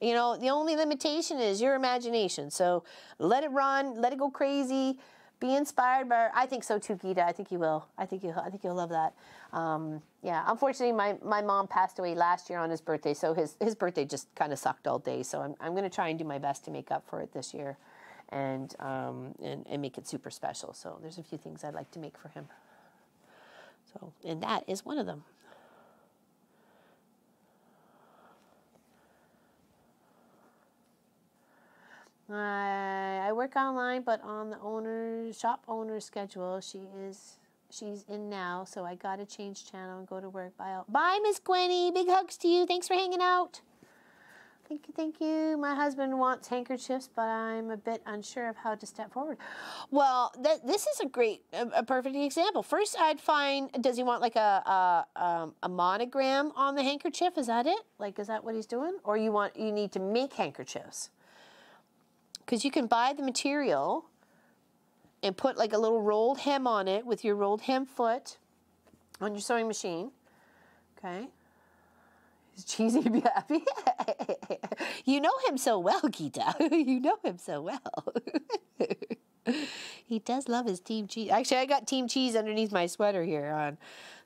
you know, the only limitation is your imagination. So let it run, let it go crazy, be inspired by, I think so too, Geeta. I think you will. I think you'll, I think you'll love that. Um, yeah, unfortunately, my, my mom passed away last year on his birthday, so his, his birthday just kind of sucked all day. So I'm, I'm going to try and do my best to make up for it this year. And, um, and and make it super special. So there's a few things I'd like to make for him. So, and that is one of them. I I work online, but on the owner's shop owner's schedule. She is she's in now, so I gotta change channel and go to work. Bye, bye, Miss Gwenny. Big hugs to you. Thanks for hanging out. Thank you, thank you. My husband wants handkerchiefs, but I'm a bit unsure of how to step forward. Well, th this is a great, a, a perfect example. First, I'd find, does he want like a a, um, a monogram on the handkerchief? Is that it? Like, is that what he's doing? Or you want, you need to make handkerchiefs? Because you can buy the material and put like a little rolled hem on it with your rolled hem foot on your sewing machine. Okay. He's cheesy to be happy. You know him so well, Geeta. You know him so well. He does love his team cheese. Actually, I got team cheese underneath my sweater here on.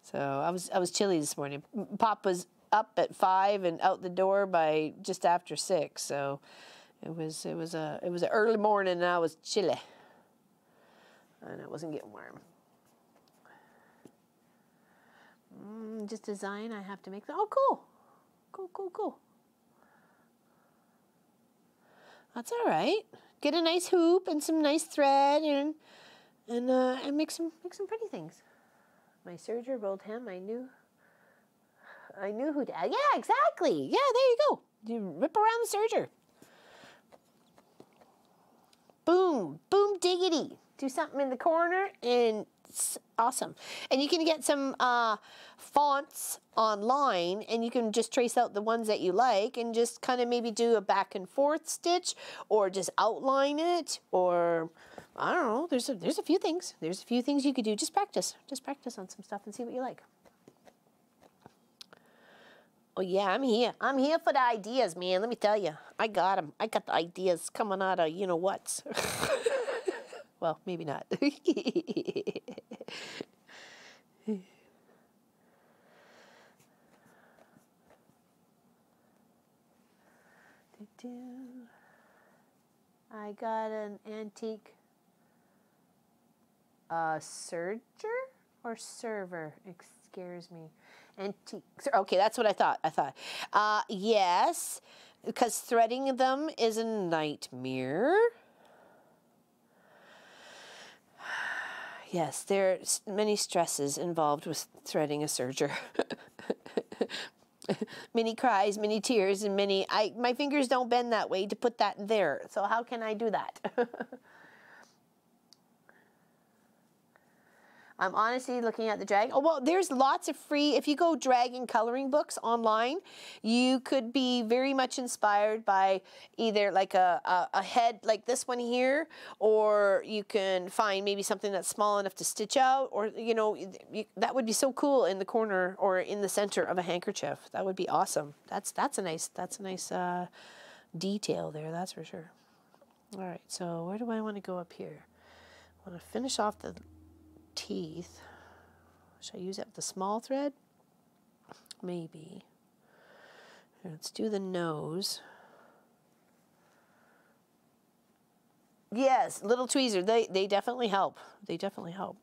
So I was I was chilly this morning. Pop was up at five and out the door by just after six. So it was it was a it was an early morning, and I was chilly, and it wasn't getting warm. Mm, just design I have to make that. Oh, cool, cool, cool, cool. That's all right. Get a nice hoop and some nice thread, and and uh, and make some make some pretty things. My serger rolled him. I knew. I knew who to. Yeah, exactly. Yeah, there you go. You rip around the serger. Boom, boom, diggity. Do something in the corner, and it's awesome. And you can get some uh, fonts online, and you can just trace out the ones that you like, and just kind of maybe do a back and forth stitch, or just outline it, or I don't know. There's a, there's a few things. There's a few things you could do. Just practice. Just practice on some stuff and see what you like. Oh yeah, I'm here. I'm here for the ideas, man. Let me tell you, I got them. I got the ideas coming out of you know what's. Well, maybe not. I got an antique uh, serger or server. It scares me. Antique. Okay, that's what I thought. I thought, uh, yes, because threading them is a nightmare. Yes, there are many stresses involved with threading a serger. Many cries, many tears, and many. I my fingers don't bend that way to put that there. So how can I do that? I'm honestly looking at the dragon. Oh, well, there's lots of free, if you go dragon coloring books online, you could be very much inspired by either like a, a, a head like this one here, or you can find maybe something that's small enough to stitch out, or, you know, you, that would be so cool in the corner or in the center of a handkerchief. That would be awesome. That's, that's a nice, that's a nice uh, detail there, that's for sure. All right, so where do I want to go up here? I want to finish off the teeth. Should I use it with the small thread? Maybe. Here, let's do the nose. Yes, little tweezer. They they definitely help. They definitely help.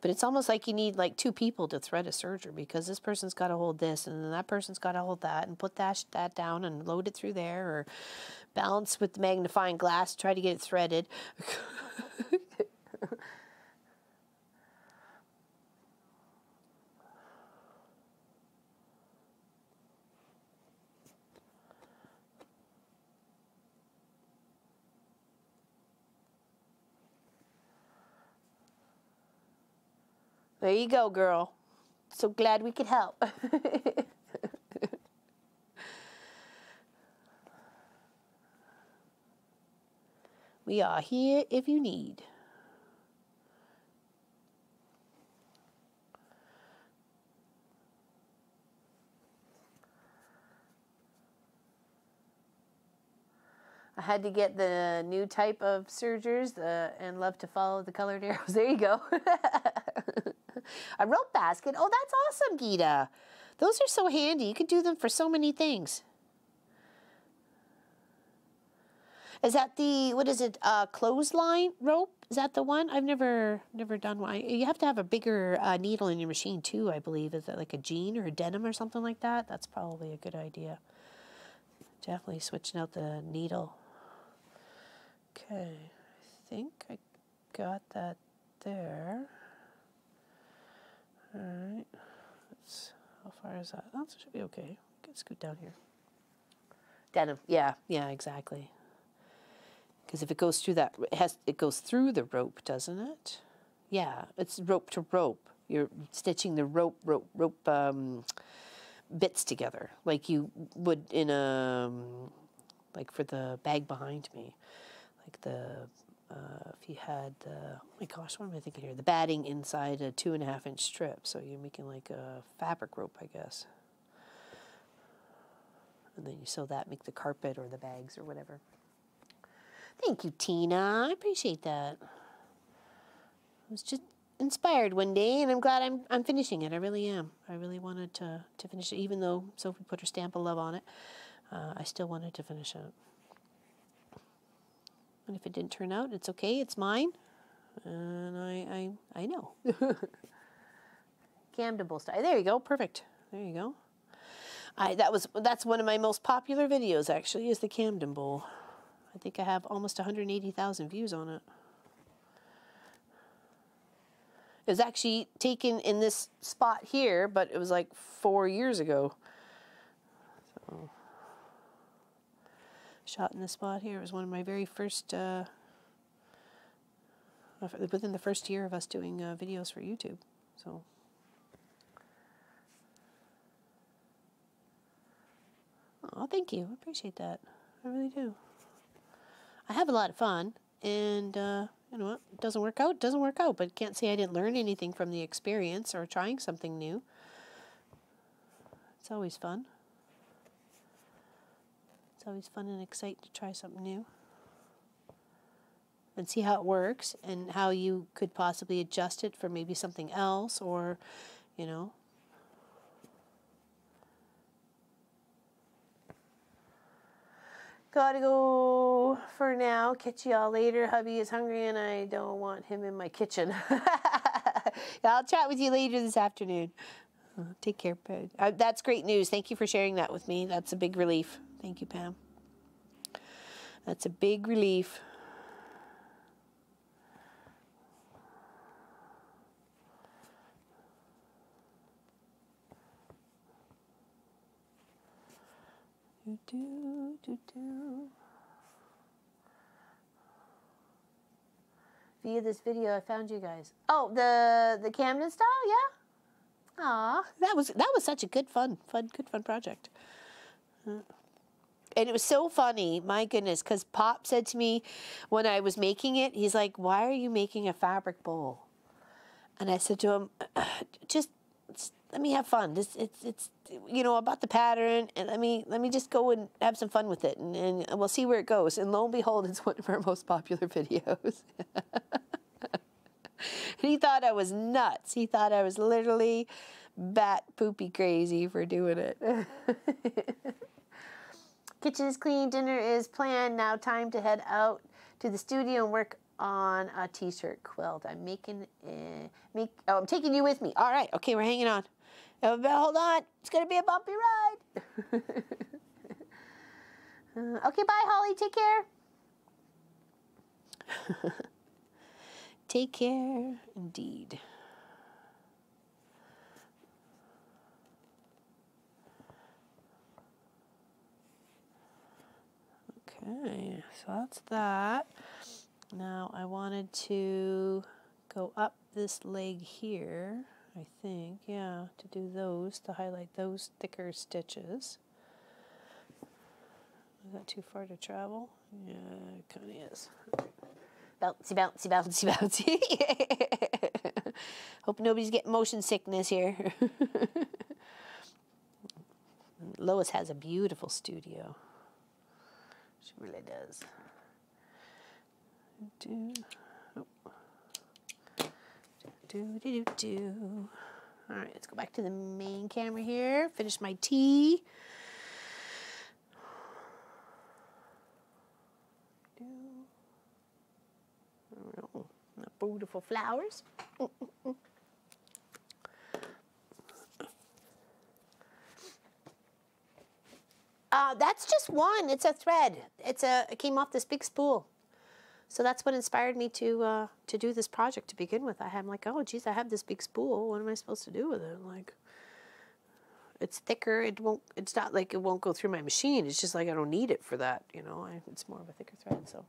But it's almost like you need like two people to thread a serger, because this person's got to hold this, and then that person's got to hold that, and put that that down and load it through there, or balance with the magnifying glass, try to get it threaded. There you go, girl. So glad we could help. We are here if you need. I had to get the new type of sergers uh, and love to follow the colored arrows. There you go. A rope basket. Oh, that's awesome, Gita. Those are so handy. You can do them for so many things. Is that the, what is it, uh, clothesline rope? Is that the one? I've never never done one. You have to have a bigger uh, needle in your machine too, I believe. Is that like a jean or a denim or something like that? That's probably a good idea. Definitely switching out the needle. Okay, I think I got that there. All right, let's, how far is that? That should be okay. We can scoot down here. Denim, yeah, yeah, exactly. Because if it goes through that, it has it goes through the rope, doesn't it? Yeah, it's rope to rope. You're stitching the rope, rope, rope um, bits together, like you would in a like for the bag behind me, like the. Uh, if you had the, oh my gosh, what am I thinking here? The batting inside a two and a half inch strip. So you're making like a fabric rope, I guess. And then you sew that, make the carpet or the bags or whatever. Thank you, Tina. I appreciate that. I was just inspired one day, and I'm glad I'm, I'm finishing it. I really am. I really wanted to, to finish it, even though Sophie put her stamp of love on it. Uh, I still wanted to finish it. And if it didn't turn out, it's okay. It's mine. And I, I, I know. Gamdable style. There you go. Perfect. There you go. I, that was, that's one of my most popular videos, actually, is the Camden Bowl. I think I have almost one hundred eighty thousand views on it. It was actually taken in this spot here, but it was like four years ago. So, shot in this spot here. It was one of my very first, uh, within the first year of us doing uh, videos for YouTube. So. Oh, thank you. I appreciate that. I really do. I have a lot of fun, and uh, you know what? It doesn't work out. It doesn't work out, but can't say I didn't learn anything from the experience or trying something new. It's always fun. It's always fun and exciting to try something new and see how it works and how you could possibly adjust it for maybe something else, or, you know. Gotta go for now. Catch you all later. Hubby is hungry and I don't want him in my kitchen. I'll chat with you later this afternoon. Take care, Pam. Uh, that's great news. Thank you for sharing that with me. That's a big relief. Thank you, Pam. That's a big relief. Do, do, do. Via this video, I found you guys. Oh, the the Camden style, yeah. Aw, that was that was such a good fun, fun, good fun project. And it was so funny, my goodness, because Pop said to me when I was making it, he's like, "Why are you making a fabric bowl?" And I said to him, "Just let me have fun. This, it's, it's, you know, about the pattern, and let me, let me just go and have some fun with it, and, and we'll see where it goes." And lo and behold, it's one of our most popular videos. And he thought I was nuts. He thought I was literally bat poopy crazy for doing it. Kitchen is clean. Dinner is planned. Now time to head out to the studio and work on a t-shirt quilt. I'm making, uh, make, oh, I'm taking you with me. All right. Okay. We're hanging on. Hold on. It's going to be a bumpy ride. uh, okay, bye, Holly. Take care. Take care, indeed. Okay, so that's that. Now I wanted to go up this leg here. I think, yeah, to do those, to highlight those thicker stitches. Is that too far to travel? Yeah, it kind of is. Bouncy, bouncy, bouncy, bouncy. Hope nobody's getting motion sickness here. Lois has a beautiful studio. She really does. Do. Oh. Do, do, do, do. All right, let's go back to the main camera here. Finish my tea. Do. Oh, the beautiful flowers. Mm, mm, mm. Uh, that's just one. It's a thread. It's a. It came off this big spool. So that's what inspired me to uh, to do this project to begin with. I had, I'm like, oh, geez, I have this big spool. What am I supposed to do with it? I'm like, it's thicker. It won't. It's not like it won't go through my machine. It's just like I don't need it for that. You know, I, it's more of a thicker thread. So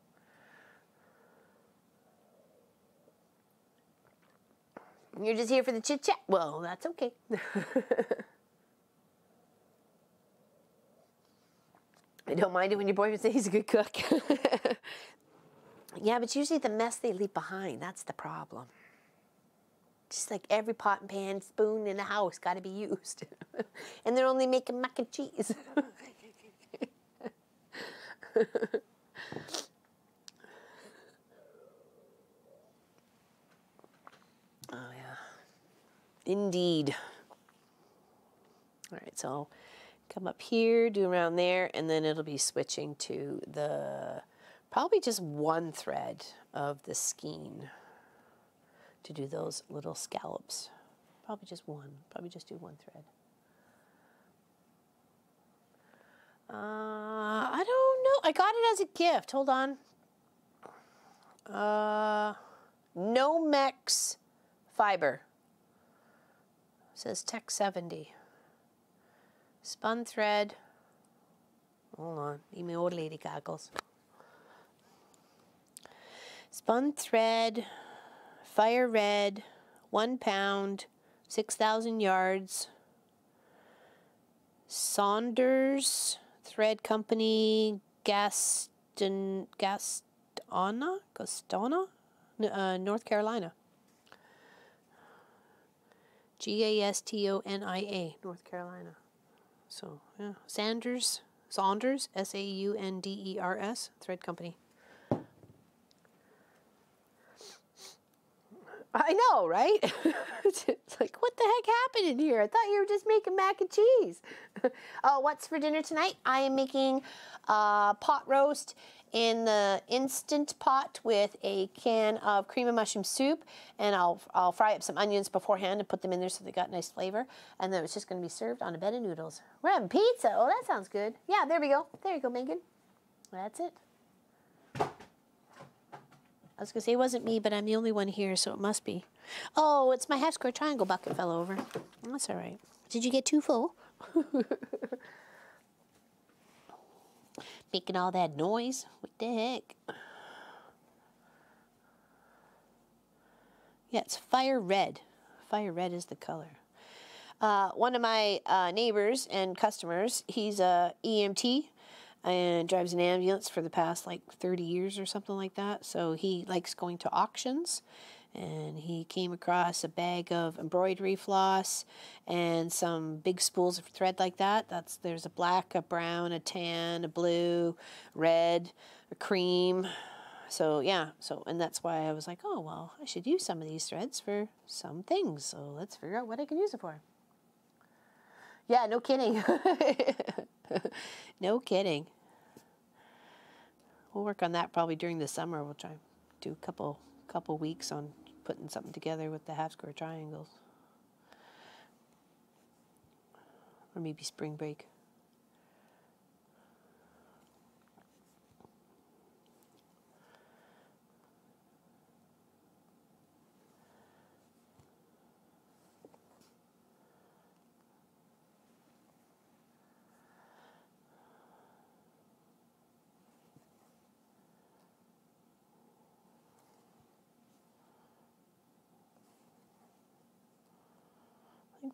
you're just here for the chit chat. Well, that's okay. I don't mind it when your boyfriend says he's a good cook. Yeah, but usually the mess they leave behind, that's the problem. Just like every pot and pan, spoon in the house got to be used. And they're only making mac and cheese. uh, Indeed. All right, so I'll come up here, do around there, and then it'll be switching to the, probably just one thread of the skein to do those little scallops. Probably just one, probably just do one thread. Uh, I don't know, I got it as a gift, hold on. Uh, Nomex fiber, it says Tech seventy. Spun thread, hold on, need my old lady goggles. Spun thread, fire red, one pound, six thousand yards. Saunders Thread Company, Gaston, Gastona, Gastona, uh, North Carolina. G A S T O N I A, North Carolina. So, yeah, Sanders, Saunders, S A U N D E R S, Thread Company. I know, right? It's like, what the heck happened in here? I thought you were just making mac and cheese. Oh, what's for dinner tonight? I am making uh, pot roast in the Instant Pot with a can of cream of mushroom soup, and I'll, I'll fry up some onions beforehand and put them in there so they got nice flavor, and then it's just going to be served on a bed of noodles. We're having pizza. Oh, that sounds good. Yeah, there we go. There you go, Megan. That's it. I was going to say it wasn't me, but I'm the only one here, so it must be. Oh, it's my half-square triangle bucket fell over. That's all right. Did you get too full? Making all that noise. What the heck? Yeah, it's fire red. Fire red is the color. Uh, one of my uh, neighbors and customers, he's a E M T. And drives an ambulance for the past like thirty years or something like that. So he likes going to auctions, and he came across a bag of embroidery floss and some big spools of thread like that. That's, there's a black, a brown, a tan, a blue, red, a cream. So yeah, so and that's why I was like, oh well, I should use some of these threads for some things. So let's figure out what I can use it for. Yeah, no kidding. No kidding. We'll work on that probably during the summer. We'll try do a couple couple weeks on putting something together with the half square triangles. Or maybe spring break.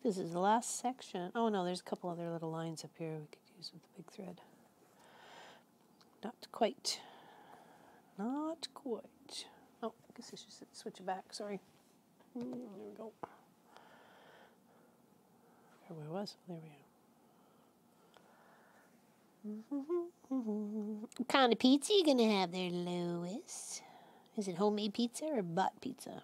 This is the last section. Oh no, there's a couple other little lines up here we could use with the big thread. Not quite. Not quite. Oh, I guess I should switch it back. Sorry. There we go. I forgot where I was. There we go. What kind of pizza are you going to have there, Lois? Is it homemade pizza or bought pizza?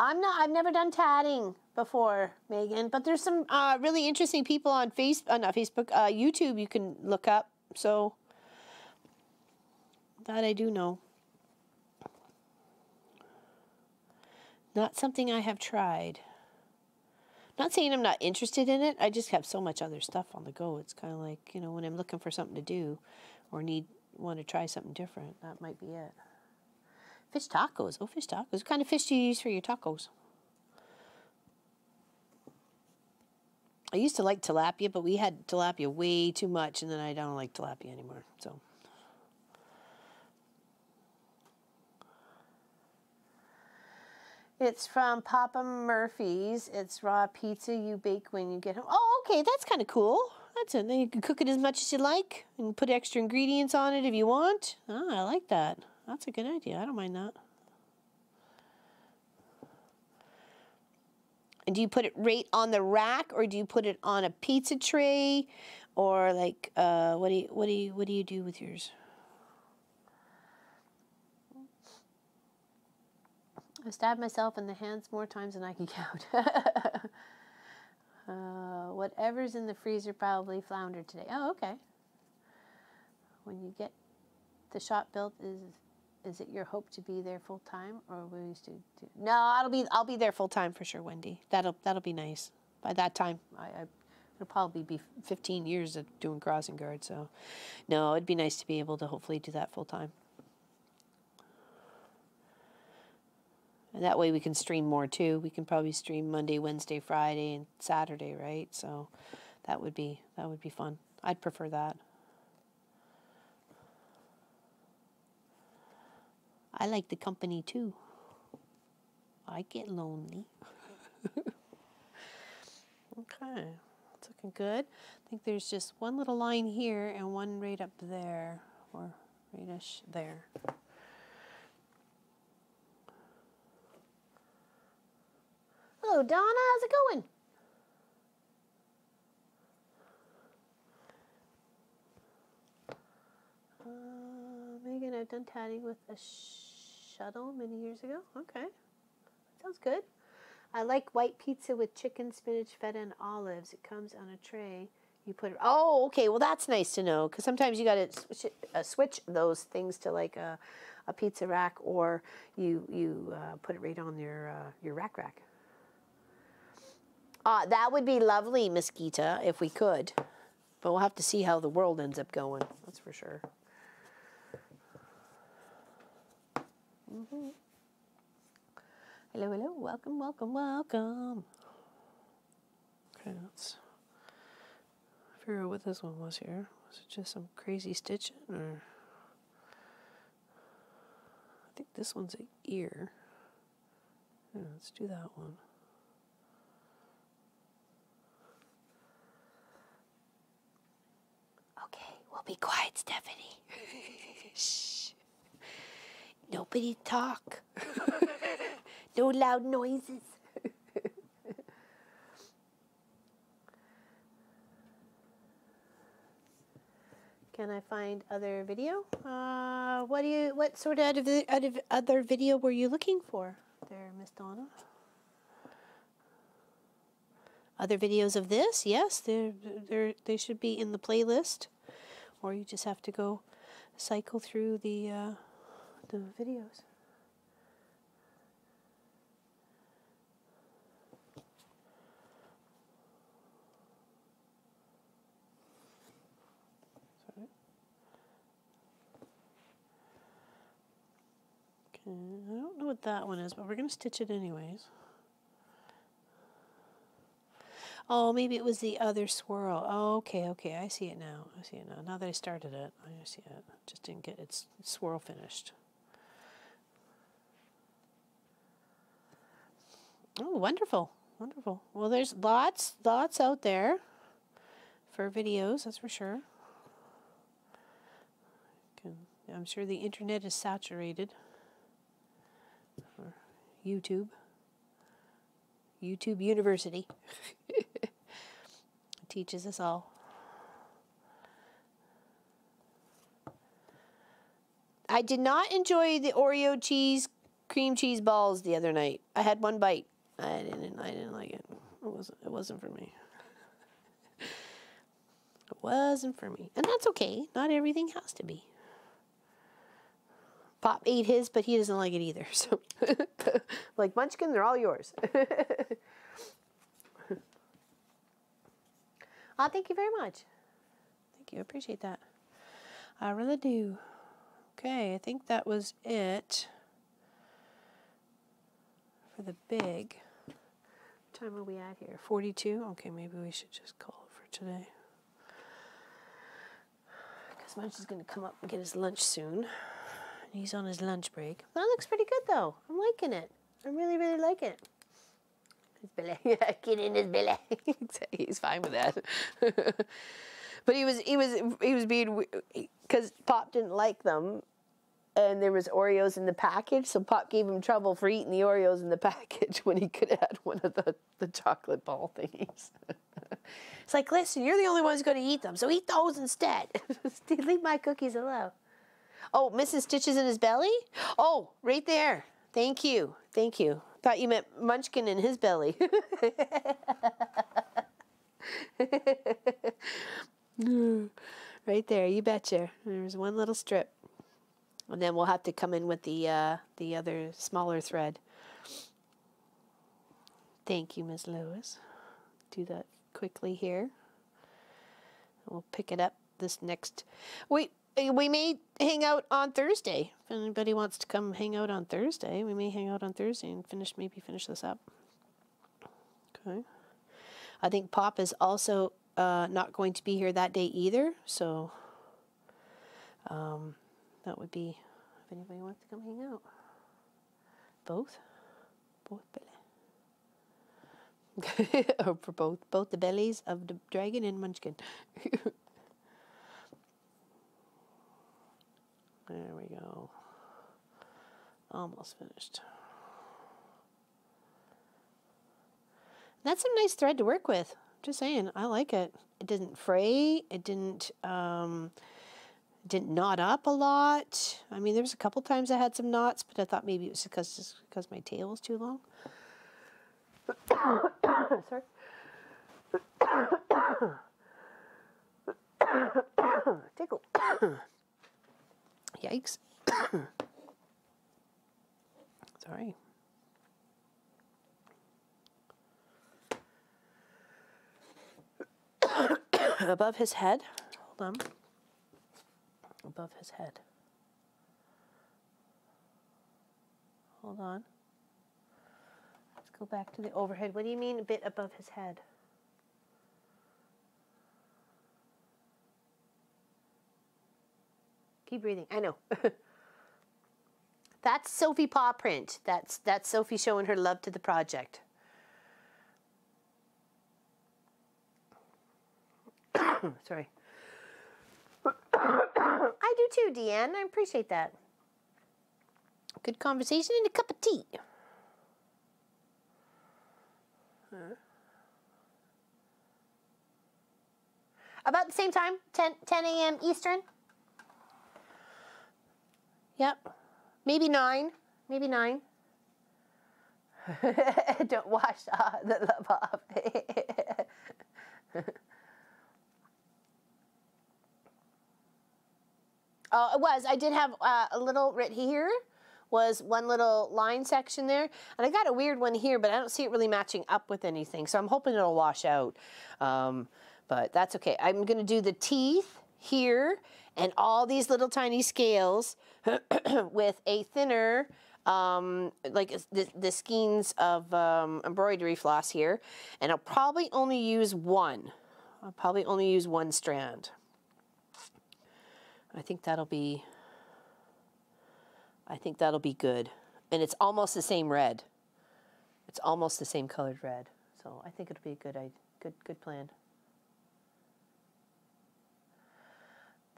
I'm not, I've never done tatting before, Megan, but there's some uh, really interesting people on Facebook, uh, not Facebook, uh, YouTube you can look up, so that I do know. Not something I have tried. Not saying I'm not interested in it, I just have so much other stuff on the go. It's kind of like, you know, when I'm looking for something to do or need, want to try something different, that might be it. Fish tacos. Oh, fish tacos. What kind of fish do you use for your tacos? I used to like tilapia, but we had tilapia way too much, and then I don't like tilapia anymore. So, it's from Papa Murphy's. It's raw pizza you bake when you get home. Oh, okay. That's kind of cool. That's it. Then you can cook it as much as you like and put extra ingredients on it if you want. Ah, I like that. That's a good idea. I don't mind that. And do you put it right on the rack, or do you put it on a pizza tray, or like uh, what do you what do you what do you do with yours? I stabbed myself in the hands more times than I can count. uh, whatever's in the freezer probably floundered today. Oh, okay. When you get the shop built, is is it your hope to be there full time, or will you still do? No, I'll be I'll be there full time for sure, Wendy. That'll that'll be nice. By that time, I, I it'll probably be fifteen years of doing crossing guard. So, no, it'd be nice to be able to hopefully do that full time. And that way we can stream more too. We can probably stream Monday, Wednesday, Friday, and Saturday, right? So that would be that would be fun. I'd prefer that. I like the company too. I get lonely. Okay, it's looking good. I think there's just one little line here and one right up there, or rightish there. Hello, Donna, how's it going? Uh, Megan, I've done tatting with a shuttle many years ago. Okay, sounds good. I like white pizza with chicken, spinach, feta, and olives. It comes on a tray. You put it. Oh, okay. Well, that's nice to know, because sometimes you got to switch, uh, switch those things to like a, a pizza rack, or you you uh, put it right on your uh, your rack rack. Uh, that would be lovely, Mosquita, if we could. But we'll have to see how the world ends up going. That's for sure. Mm-hmm. Hello, hello. Welcome, welcome, welcome. Okay, let's figure out what this one was here. Was it just some crazy stitching, or? I think this one's an ear. Yeah, let's do that one. We'll be quiet, Stephanie. Shh. Nobody talk. No loud noises. Can I find other video? Uh, what do you? What sort of other, other, other video were you looking for there, Miss Donna? Other videos of this? Yes, there, there, they should be in the playlist. Or you just have to go cycle through the uh, the videos. Sorry. Okay, I don't know what that one is, but we're gonna stitch it anyways. Oh, maybe it was the other swirl. Oh, okay, okay, I see it now. I see it now. Now that I started it, I see it. Just didn't get its swirl finished. Oh, wonderful, wonderful. Well, there's lots, lots out there for videos, that's for sure. Okay. I'm sure the internet is saturated. Or YouTube. YouTube University. Teaches us all. I did not enjoy the Oreo cheese cream cheese balls the other night. I had one bite. I didn't. I didn't like it. It wasn't. It wasn't for me. It wasn't for me, and that's okay. Not everything has to be. Pop ate his, but he doesn't like it either. So, like Munchkin, they're all yours. Oh, thank you very much. Thank you. I appreciate that. I really do. Okay, I think that was it for the big. What time are we at here? forty-two? Okay, maybe we should just call it for today. Because Munch is going to come up and get his lunch soon. He's on his lunch break. That looks pretty good, though. I'm liking it. I really, really like it. His belly. Get in his belly. He's fine with that. But he was he was he was being, because Pop didn't like them. and there was Oreos in the package, so Pop gave him trouble for eating the Oreos in the package when he could have had one of the, the chocolate ball thingies. It's like, listen, you're the only one who's going to eat them, so eat those instead. Leave my cookies alone. Oh, missing stitches in his belly? Oh, right there. Thank you. Thank you. Thought you meant Munchkin in his belly. Right there, you betcha. There's one little strip. And then we'll have to come in with the uh, the other smaller thread. Thank you, Miz Lewis. Do that quickly here. We'll pick it up this next... Wait, we may hang out on Thursday. If anybody wants to come hang out on Thursday, we may hang out on Thursday and finish maybe finish this up. Okay. I think Pop is also uh, not going to be here that day either, so... Um, That would be if anybody wants to come hang out. Both, both belly. Or for both, both the bellies of the dragon and Munchkin. There we go. Almost finished. That's a nice thread to work with. Just saying, I like it. It didn't fray. It didn't. Um, Didn't knot up a lot. I mean, there was a couple times I had some knots, but I thought maybe it was because just because my tail was too long. Sorry. Tickle. Yikes. Sorry. Above his head. Hold on. Above his head. Hold on. Let's go back to the overhead. What do you mean a bit above his head? Keep breathing. I know. That's Sophie paw print. That's that's Sophie showing her love to the project. Sorry. I do too, Deanne. I appreciate that. Good conversation and a cup of tea. Huh. About the same time, ten a m Eastern. Yep. Maybe nine. Maybe nine. Don't wash uh, the love off. Oh, it was. I did have uh, a little right here was one little line section there. And I got a weird one here, but I don't see it really matching up with anything. So I'm hoping it'll wash out. Um, but that's okay. I'm going to do the teeth here and all these little tiny scales with a thinner, um, like the, the skeins of um, embroidery floss here. And I'll probably only use one. I'll probably only use one strand. I think that'll be, I think that'll be good. And it's almost the same red. It's almost the same colored red. So I think it'll be a good, good, good plan.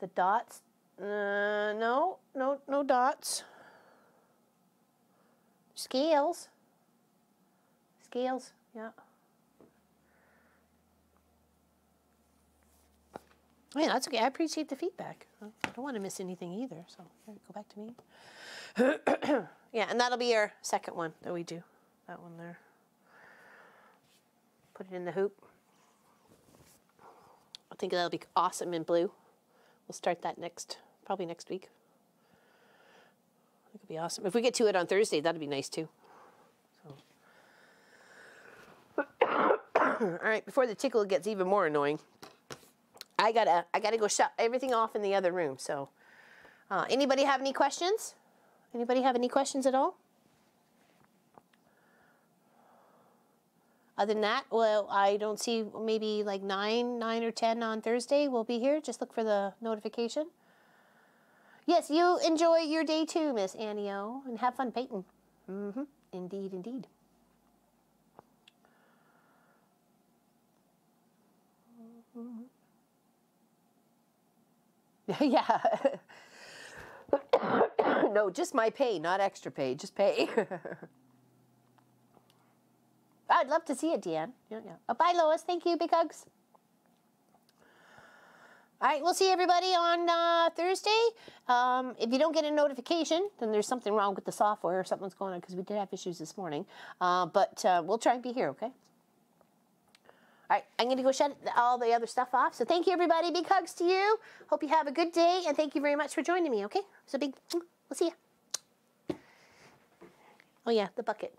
The dots, uh, no, no, no dots. Scales, scales, yeah. Yeah, that's okay. I appreciate the feedback. I don't want to miss anything either, so here, go back to me. Yeah, and that'll be our second one that we do. That one there. Put it in the hoop. I think that'll be awesome in blue. We'll start that next, probably next week. It could be awesome. If we get to it on Thursday, that'd be nice too. So. All right, before the tickle gets even more annoying, I gotta, I gotta go shut everything off in the other room. So, uh, anybody have any questions? Anybody have any questions at all? Other than that, well, I don't see maybe like nine, nine or ten on Thursday. We'll be here. Just look for the notification. Yes, you enjoy your day too, Miss Annie O, and have fun painting. Mm-hmm. Indeed, indeed. Mm-hmm. Yeah. No, just my pay, not extra pay, just pay. I'd love to see it, Deanne. Yeah, yeah. Oh, bye, Lois. Thank you, Big Hugs. All right, we'll see everybody on uh, Thursday. Um, if you don't get a notification, then there's something wrong with the software or something's going on because we did have issues this morning. Uh, but uh, we'll try and be here, okay? All right, I'm going to go shut all the other stuff off. So thank you, everybody. Big hugs to you. Hope you have a good day, and thank you very much for joining me, okay? So big, we'll see ya. Oh, yeah, the bucket.